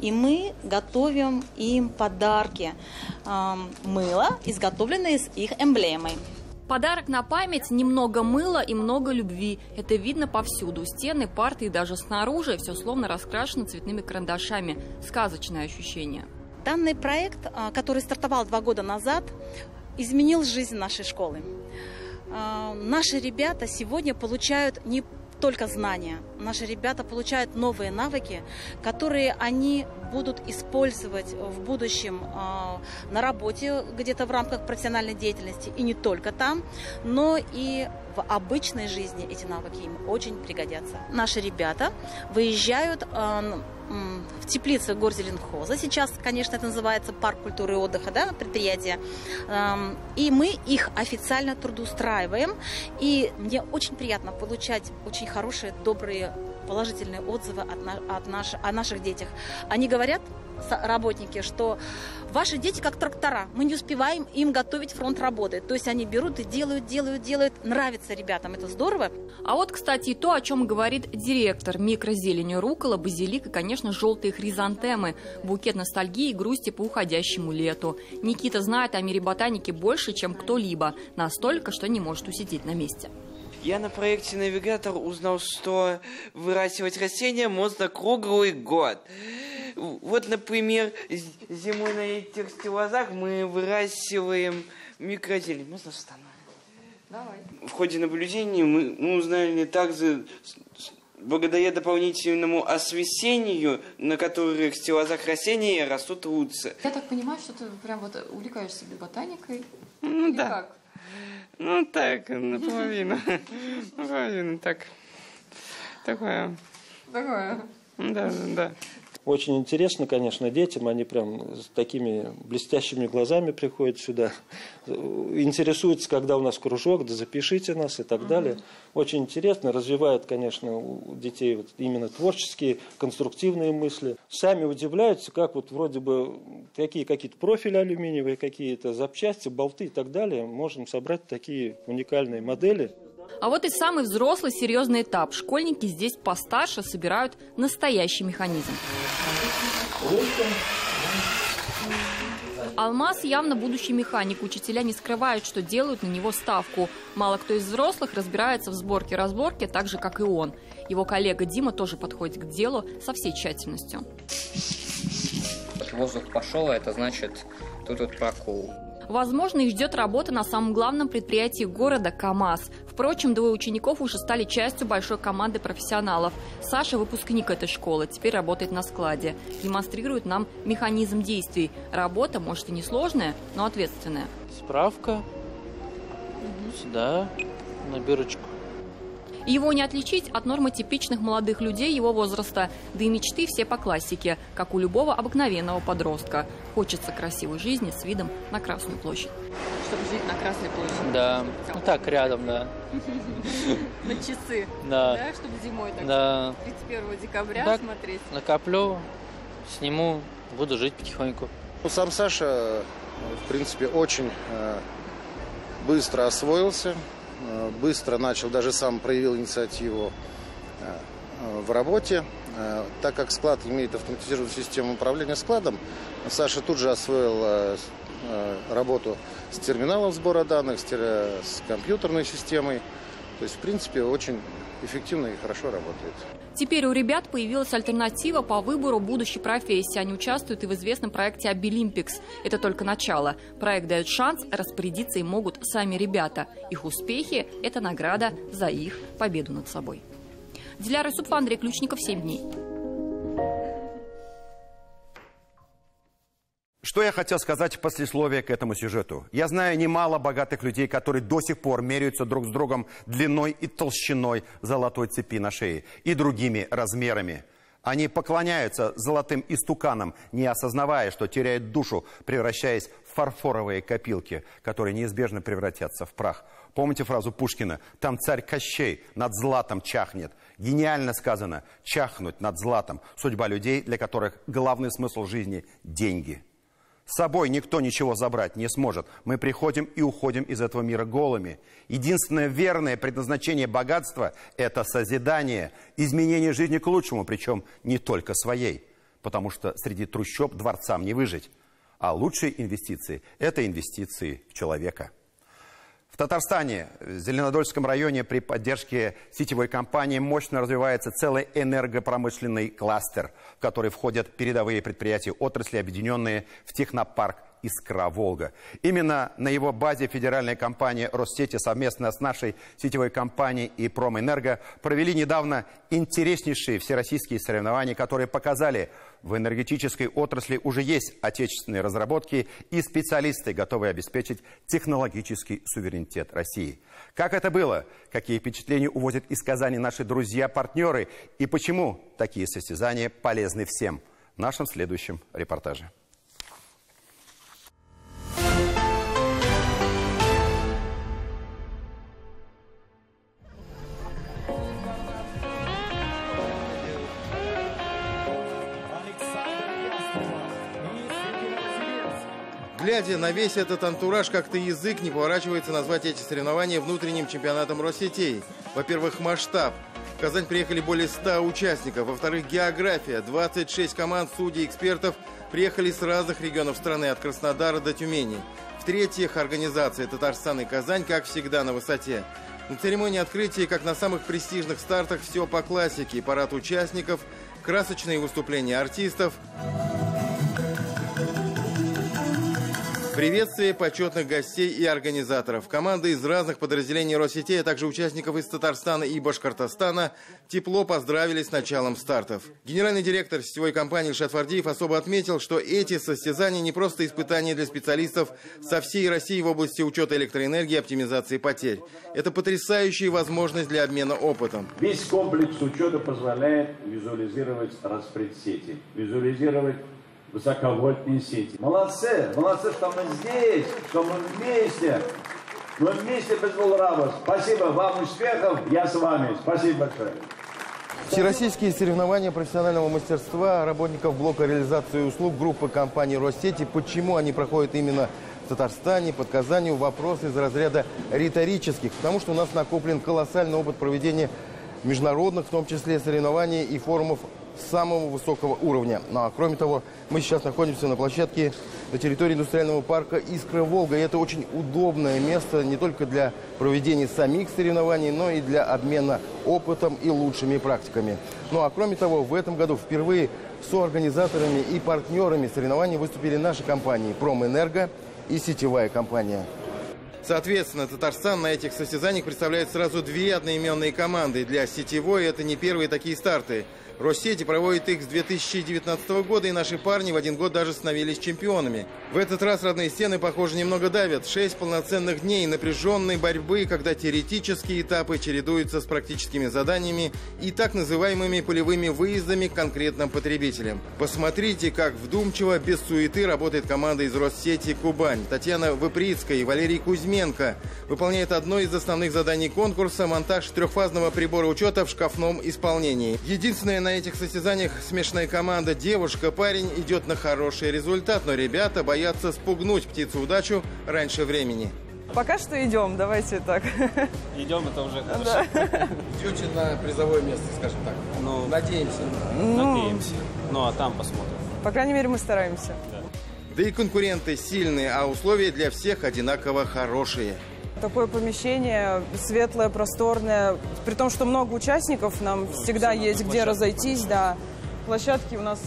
И мы готовим им подарки. Мыло, изготовленное с их эмблемой. Подарок на память – немного мыла и много любви. Это видно повсюду. Стены, парты и даже снаружи все словно раскрашено цветными карандашами. Сказочное ощущение. Данный проект, который стартовал два года назад, изменил жизнь нашей школы. Наши ребята сегодня получают не только знания, наши ребята получают новые навыки, которые они будут использовать в будущем на работе, где-то в рамках профессиональной деятельности, и не только там, но и в обычной жизни эти навыки им очень пригодятся. Наши ребята выезжают в теплице горзеленхоза, сейчас, конечно, это называется парк культуры и отдыха, да, предприятие, и мы их официально трудоустраиваем, и мне очень приятно получать очень хорошие, добрые, положительные отзывы от на, от наш, о наших детях. Они говорят, работники, что ваши дети как трактора, мы не успеваем им готовить фронт работы. То есть они берут и делают, делают, делают. Нравится ребятам, это здорово. А вот, кстати, и то, о чем говорит директор. Микрозелень, руккола, базилик и, конечно, желтые хризантемы. Букет ностальгии и грусти по уходящему лету. Никита знает о мире ботаники больше, чем кто-либо. Настолько, что не может усидеть на месте. Я на проекте «Навигатор» узнал, что выращивать растения можно круглый год. Вот, например, зимой на этих стеллажах мы выращиваем микрозелень. Можно встану? Давай. В ходе наблюдений мы, мы узнали также, благодаря дополнительному освещению, на которых стеллажах растения растут лучше. Я так понимаю, что ты прям вот увлекаешься ботаникой? Ну или да. Как? Ну так, наполовину. Наполовину так. Такое. Такое. Да, да. Очень интересно, конечно, детям. Они прям с такими блестящими глазами приходят сюда. Интересуются, когда у нас кружок, да запишите нас и так далее. Очень интересно. Развивает, конечно, у детей вот именно творческие, конструктивные мысли. Сами удивляются, как вот вроде бы какие, какие-то профили алюминиевые, какие-то запчасти, болты и так далее. Можем собрать такие уникальные модели. А вот и самый взрослый серьезный этап. Школьники здесь постарше собирают настоящий механизм. Алмаз явно будущий механик. Учителя не скрывают, что делают на него ставку. Мало кто из взрослых разбирается в сборке-разборке, так же, как и он. Его коллега Дима тоже подходит к делу со всей тщательностью. Воздух пошел, а это значит, тут вот прокол. Возможно, их ждет работа на самом главном предприятии города – КамАЗ. Впрочем, двое учеников уже стали частью большой команды профессионалов. Саша – выпускник этой школы, теперь работает на складе. Демонстрирует нам механизм действий. Работа, может, и несложная, но ответственная. Справка. Сюда. На бирочку. Его не отличить от нормотипичных молодых людей его возраста. Да и мечты все по классике, как у любого обыкновенного подростка. Хочется красивой жизни с видом на Красную площадь. Чтобы жить на Красной площади? Да. Ну так, рядом, да. На часы? Да. Чтобы зимой так тридцать первого декабря смотреть? Накоплю, сниму, буду жить потихоньку. Сам Саша, в принципе, очень быстро освоился. Быстро начал, даже сам проявил инициативу в работе. Так как склад имеет автоматизированную систему управления складом, Саша тут же освоил работу с терминалом сбора данных, с компьютерной системой. То есть, в принципе, очень эффективно и хорошо работает. Теперь у ребят появилась альтернатива по выбору будущей профессии. Они участвуют и в известном проекте «Обилимпикс». Это только начало. Проект дает шанс, распорядиться и могут сами ребята. Их успехи – это награда за их победу над собой. Диляра Супфа, Андрей Ключников, семь дней. Что я хотел сказать в послесловии к этому сюжету? Я знаю немало богатых людей, которые до сих пор меряются друг с другом длиной и толщиной золотой цепи на шее и другими размерами. Они поклоняются золотым истуканам, не осознавая, что теряют душу, превращаясь в фарфоровые копилки, которые неизбежно превратятся в прах. Помните фразу Пушкина? «Там царь Кощей над златом чахнет». Гениально сказано «чахнуть над златом». Судьба людей, для которых главный смысл жизни – деньги. С собой никто ничего забрать не сможет. Мы приходим и уходим из этого мира голыми. Единственное верное предназначение богатства – это созидание, изменение жизни к лучшему, причем не только своей. Потому что среди трущоб дворцам не выжить. А лучшие инвестиции – это инвестиции в человека. В Татарстане, в Зеленодольском районе, при поддержке сетевой компании мощно развивается целый энергопромышленный кластер, в который входят передовые предприятия отрасли, объединенные в технопарк «Искра Волга». Именно на его базе федеральная компания «Россети» совместно с нашей сетевой компанией и «Промэнерго» провели недавно интереснейшие всероссийские соревнования, которые показали, в энергетической отрасли уже есть отечественные разработки и специалисты, готовые обеспечить технологический суверенитет России. Как это было? Какие впечатления увозят из Казани наши друзья-партнеры? И почему такие состязания полезны всем? В нашем следующем репортаже. Глядя на весь этот антураж, как-то язык не поворачивается назвать эти соревнования внутренним чемпионатом Россетей. Во-первых, масштаб. В Казань приехали более ста участников. Во-вторых, география. двадцать шесть команд, судей, экспертов приехали с разных регионов страны, от Краснодара до Тюмени. В-третьих, организация. Татарстан и Казань, как всегда, на высоте. На церемонии открытия, как на самых престижных стартах, все по классике. Парад участников, красочные выступления артистов. Приветствие почетных гостей и организаторов. Команды из разных подразделений Россетей, а также участников из Татарстана и Башкортостана тепло поздравили с началом стартов. Генеральный директор сетевой компании Ильшат особо отметил, что эти состязания не просто испытания для специалистов со всей России в области учета электроэнергии и оптимизации потерь. Это потрясающая возможность для обмена опытом. Весь комплекс учета позволяет визуализировать распредсети, визуализировать высоковольтные сети. Молодцы, молодцы, что мы здесь, что мы вместе. Мы вместе без Волрава. Спасибо вам, успехов, я с вами. Спасибо большое. Всероссийские соревнования профессионального мастерства работников блока реализации услуг группы компании Россети. Почему они проходят именно в Татарстане, под Казанью? Вопрос из разряда риторических, потому что у нас накоплен колоссальный опыт проведения международных, в том числе соревнований и форумов самого высокого уровня. Ну, а кроме того, мы сейчас находимся на площадке на территории индустриального парка «Искра Волга». И это очень удобное место не только для проведения самих соревнований, но и для обмена опытом и лучшими практиками. Ну а кроме того, в этом году впервые соорганизаторами и партнерами соревнований выступили наши компании «Промэнерго» и сетевая компания. Соответственно, Татарстан на этих состязаниях представляет сразу две одноименные команды. Для сетевой это не первые такие старты. Россети проводит их с две тысячи девятнадцатого года, и наши парни в один год даже становились чемпионами. В этот раз родные стены, похоже, немного давят. Шесть полноценных дней напряженной борьбы, когда теоретические этапы чередуются с практическими заданиями и так называемыми полевыми выездами к конкретным потребителям. Посмотрите, как вдумчиво, без суеты работает команда из Россети «Кубань». Татьяна Выприцкая и Валерий Кузьменко выполняет одно из основных заданий конкурса – монтаж трехфазного прибора учета в шкафном исполнении. Единственное, на этих состязаниях смешанная команда девушка-парень идет на хороший результат, но ребята боятся спугнуть птицу-удачу раньше времени. Пока что идем, давайте так. Идем, это уже хорошо. Да. Идете на призовое место, скажем так. Ну, надеемся. Ну, надеемся. Ну, а там посмотрим. По крайней мере, мы стараемся. Да. Да и конкуренты сильные, а условия для всех одинаково хорошие. Такое помещение светлое, просторное, при том, что много участников, нам ну, всегда есть где площадку. разойтись. Да. Площадки у нас,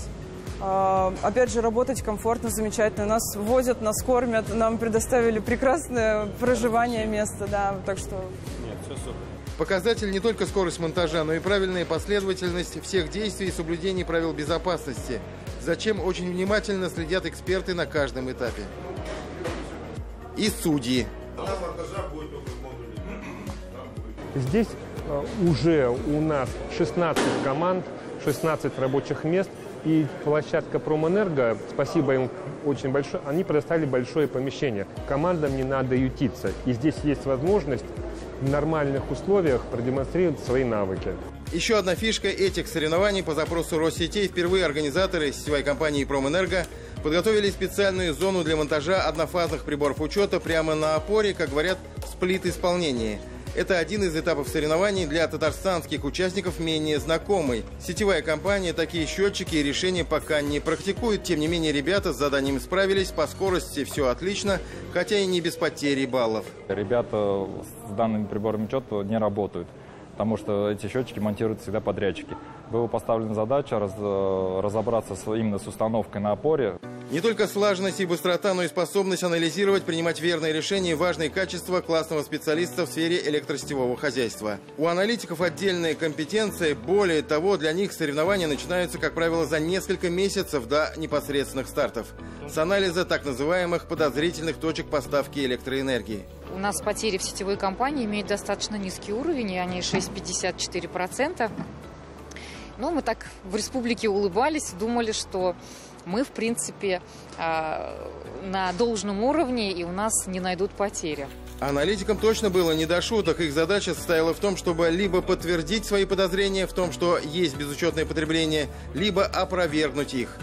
опять же, работать комфортно, замечательно. Нас возят, нас кормят, нам предоставили прекрасное проживание, место. Да, так что... Нет, все супер. Показатель не только скорость монтажа, но и правильная последовательность всех действий и соблюдение правил безопасности. Зачем очень внимательно следят эксперты на каждом этапе. И судьи. Здесь уже у нас шестнадцать команд, шестнадцать рабочих мест. И площадка Промэнерго, спасибо им очень большое, они предоставили большое помещение. Командам не надо ютиться. И здесь есть возможность в нормальных условиях продемонстрировать свои навыки. Еще одна фишка этих соревнований по запросу Россетей. Впервые организаторы сетевой компании «Промэнерго» подготовили специальную зону для монтажа однофазных приборов учета прямо на опоре, как говорят, сплит-исполнении. Это один из этапов соревнований для татарстанских участников менее знакомый. Сетевая компания такие счетчики и решения пока не практикует. Тем не менее, ребята с заданием справились. По скорости все отлично, хотя и не без потери баллов. Ребята с данными приборами учета не работают, потому что эти счетчики монтируют всегда подрядчики. Была поставлена задача раз, разобраться с, именно с установкой на опоре. Не только слаженность и быстрота, но и способность анализировать, принимать верные решения и важные качества классного специалиста в сфере электросетевого хозяйства. У аналитиков отдельные компетенции. Более того, для них соревнования начинаются, как правило, за несколько месяцев до непосредственных стартов. С анализа так называемых подозрительных точек поставки электроэнергии. У нас потери в сетевой компании имеют достаточно низкий уровень, они шесть целых пятьдесят четыре сотых процента. Но мы так в республике улыбались, думали, что мы, в принципе, на должном уровне, и у нас не найдут потери. Аналитикам точно было не до шуток. Их задача состояла в том, чтобы либо подтвердить свои подозрения в том, что есть безучетное потребление, либо опровергнуть их.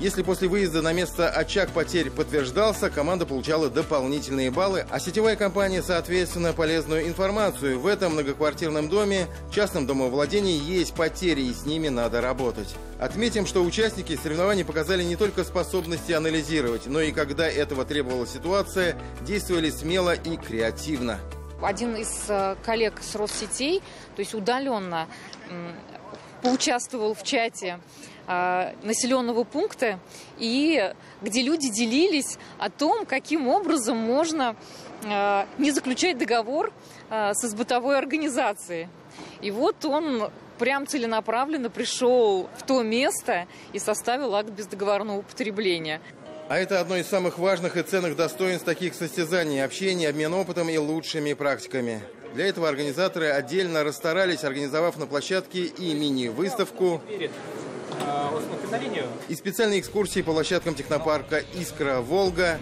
Если после выезда на место очаг потерь подтверждался, команда получала дополнительные баллы, а сетевая компания, соответственно, полезную информацию. В этом многоквартирном доме, частном домовладении есть потери, и с ними надо работать. Отметим, что участники соревнований показали не только способности анализировать, но и, когда этого требовала ситуация, действовали смело и креативно. Один из коллег с Россетей, то есть удаленно, поучаствовал в чате населенного пункта, и где люди делились о том, каким образом можно не заключать договор с избытовой организацией. И вот он прям целенаправленно пришел в то место и составил акт бездоговорного употребления. А это одно из самых важных и ценных достоинств таких состязаний – общение, обмен опытом и лучшими практиками. Для этого организаторы отдельно расстарались, организовав на площадке и мини-выставку, и специальные экскурсии по площадкам технопарка «Искра», «Волга»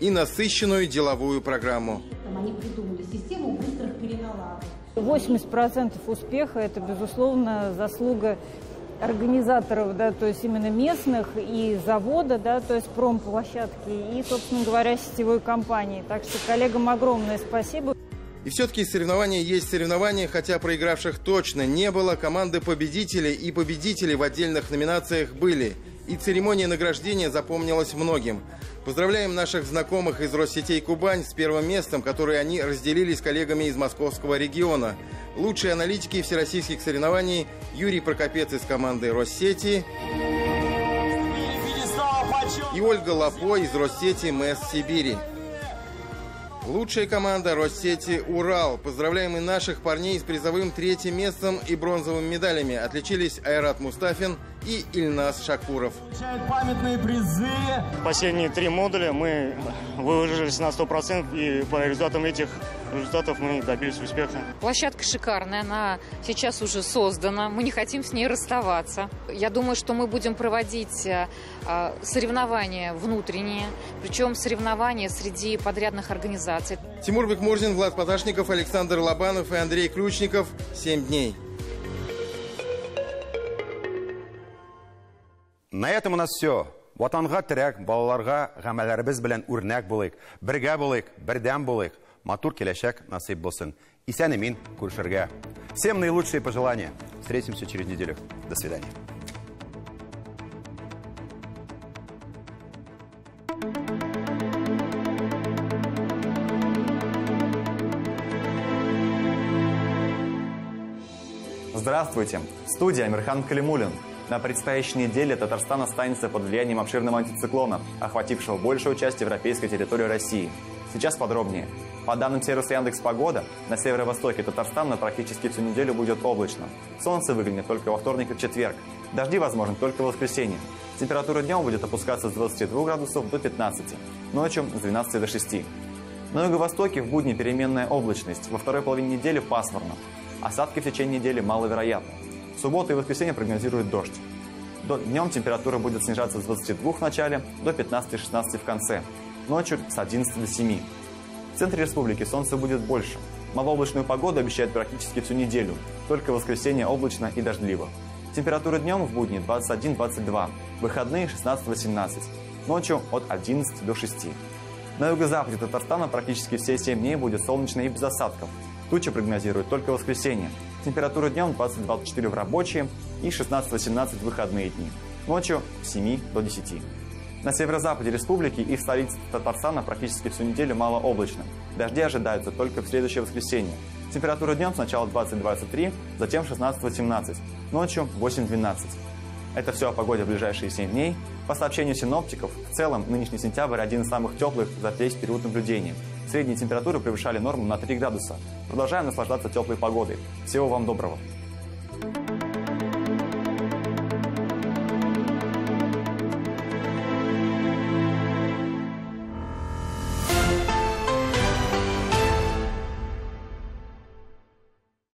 и насыщенную деловую программу. Они придумали систему быстрых переналадок. восемьдесят процентов успеха – это, безусловно, заслуга организаторов, да, то есть именно местных, и завода, да, то есть промплощадки, и, собственно говоря, сетевой компании. Так что коллегам огромное спасибо. И все-таки соревнования есть соревнования, хотя проигравших точно не было. Команды победителей и победители в отдельных номинациях были. И церемония награждения запомнилась многим. Поздравляем наших знакомых из Россетей «Кубань» с первым местом, которое они разделили с коллегами из московского региона. Лучшие аналитики всероссийских соревнований Юрий Прокопец из команды «Россети» и Ольга Лапо из «Россети МЭС Сибири». Лучшая команда Россети «Урал». Поздравляем и наших парней с призовым третьим местом и бронзовыми медалями. Отличились Айрат Мустафин и Ильнас Шакуров. Памятные призы. Последние три модуля мы выложились на сто процентов, и по результатам этих результатов мы добились успеха. Площадка шикарная, она сейчас уже создана, мы не хотим с ней расставаться. Я думаю, что мы будем проводить соревнования внутренние, причем соревнования среди подрядных организаций. Тимур Бикмурзин, Влад Поташников, Александр Лобанов и Андрей Ключников. Семь дней. На этом у нас все. Ватанга трек, балларга, гамалярбез билен урнек булык, брига булык, бердем булык, матур келешек насип болсын. И сянемин куршерге. Всем наилучшие пожелания. Встретимся через неделю. До свидания. Здравствуйте! В студии Амирхан Калимуллин. На предстоящей неделе Татарстан останется под влиянием обширного антициклона, охватившего большую часть европейской территории России. Сейчас подробнее. По данным сервиса Яндекс.Погода, на северо-востоке Татарстана практически всю неделю будет облачно. Солнце выглянет только во вторник и в четверг. Дожди возможны только в воскресенье. Температура днем будет опускаться с двадцати двух градусов до пятнадцати, ночью с двенадцати до шести. На юго-востоке в будни переменная облачность, во второй половине недели пасмурно. Осадки в течение недели маловероятны. В субботу и воскресенье прогнозируют дождь. Днем температура будет снижаться с двадцати двух в начале до пятнадцати-шестнадцати в конце, ночью с одиннадцати до семи. В центре республики солнца будет больше. Малооблачную погоду обещают практически всю неделю. Только в воскресенье облачно и дождливо. Температура днем в будни двадцать один — двадцать два, выходные шестнадцать — восемнадцать, ночью от одиннадцати до шести. На юго-западе Татарстана практически все семь дней будет солнечно и без осадков. Тучи прогнозируют только в воскресенье. Температура днем двадцать — двадцать четыре в рабочие и шестнадцать — восемнадцать в выходные дни, ночью с семи до десяти. На северо-западе республики и в столице Татарстана практически всю неделю малооблачно. Дожди ожидаются только в следующее воскресенье. Температура днем сначала двадцать — двадцать три, затем шестнадцать — восемнадцать, ночью восемь — двенадцать. Это все о погоде в ближайшие семь дней. По сообщению синоптиков, в целом нынешний сентябрь один из самых теплых за весь период наблюдения. Средние температуры превышали норму на три градуса. Продолжаем наслаждаться теплой погодой. Всего вам доброго!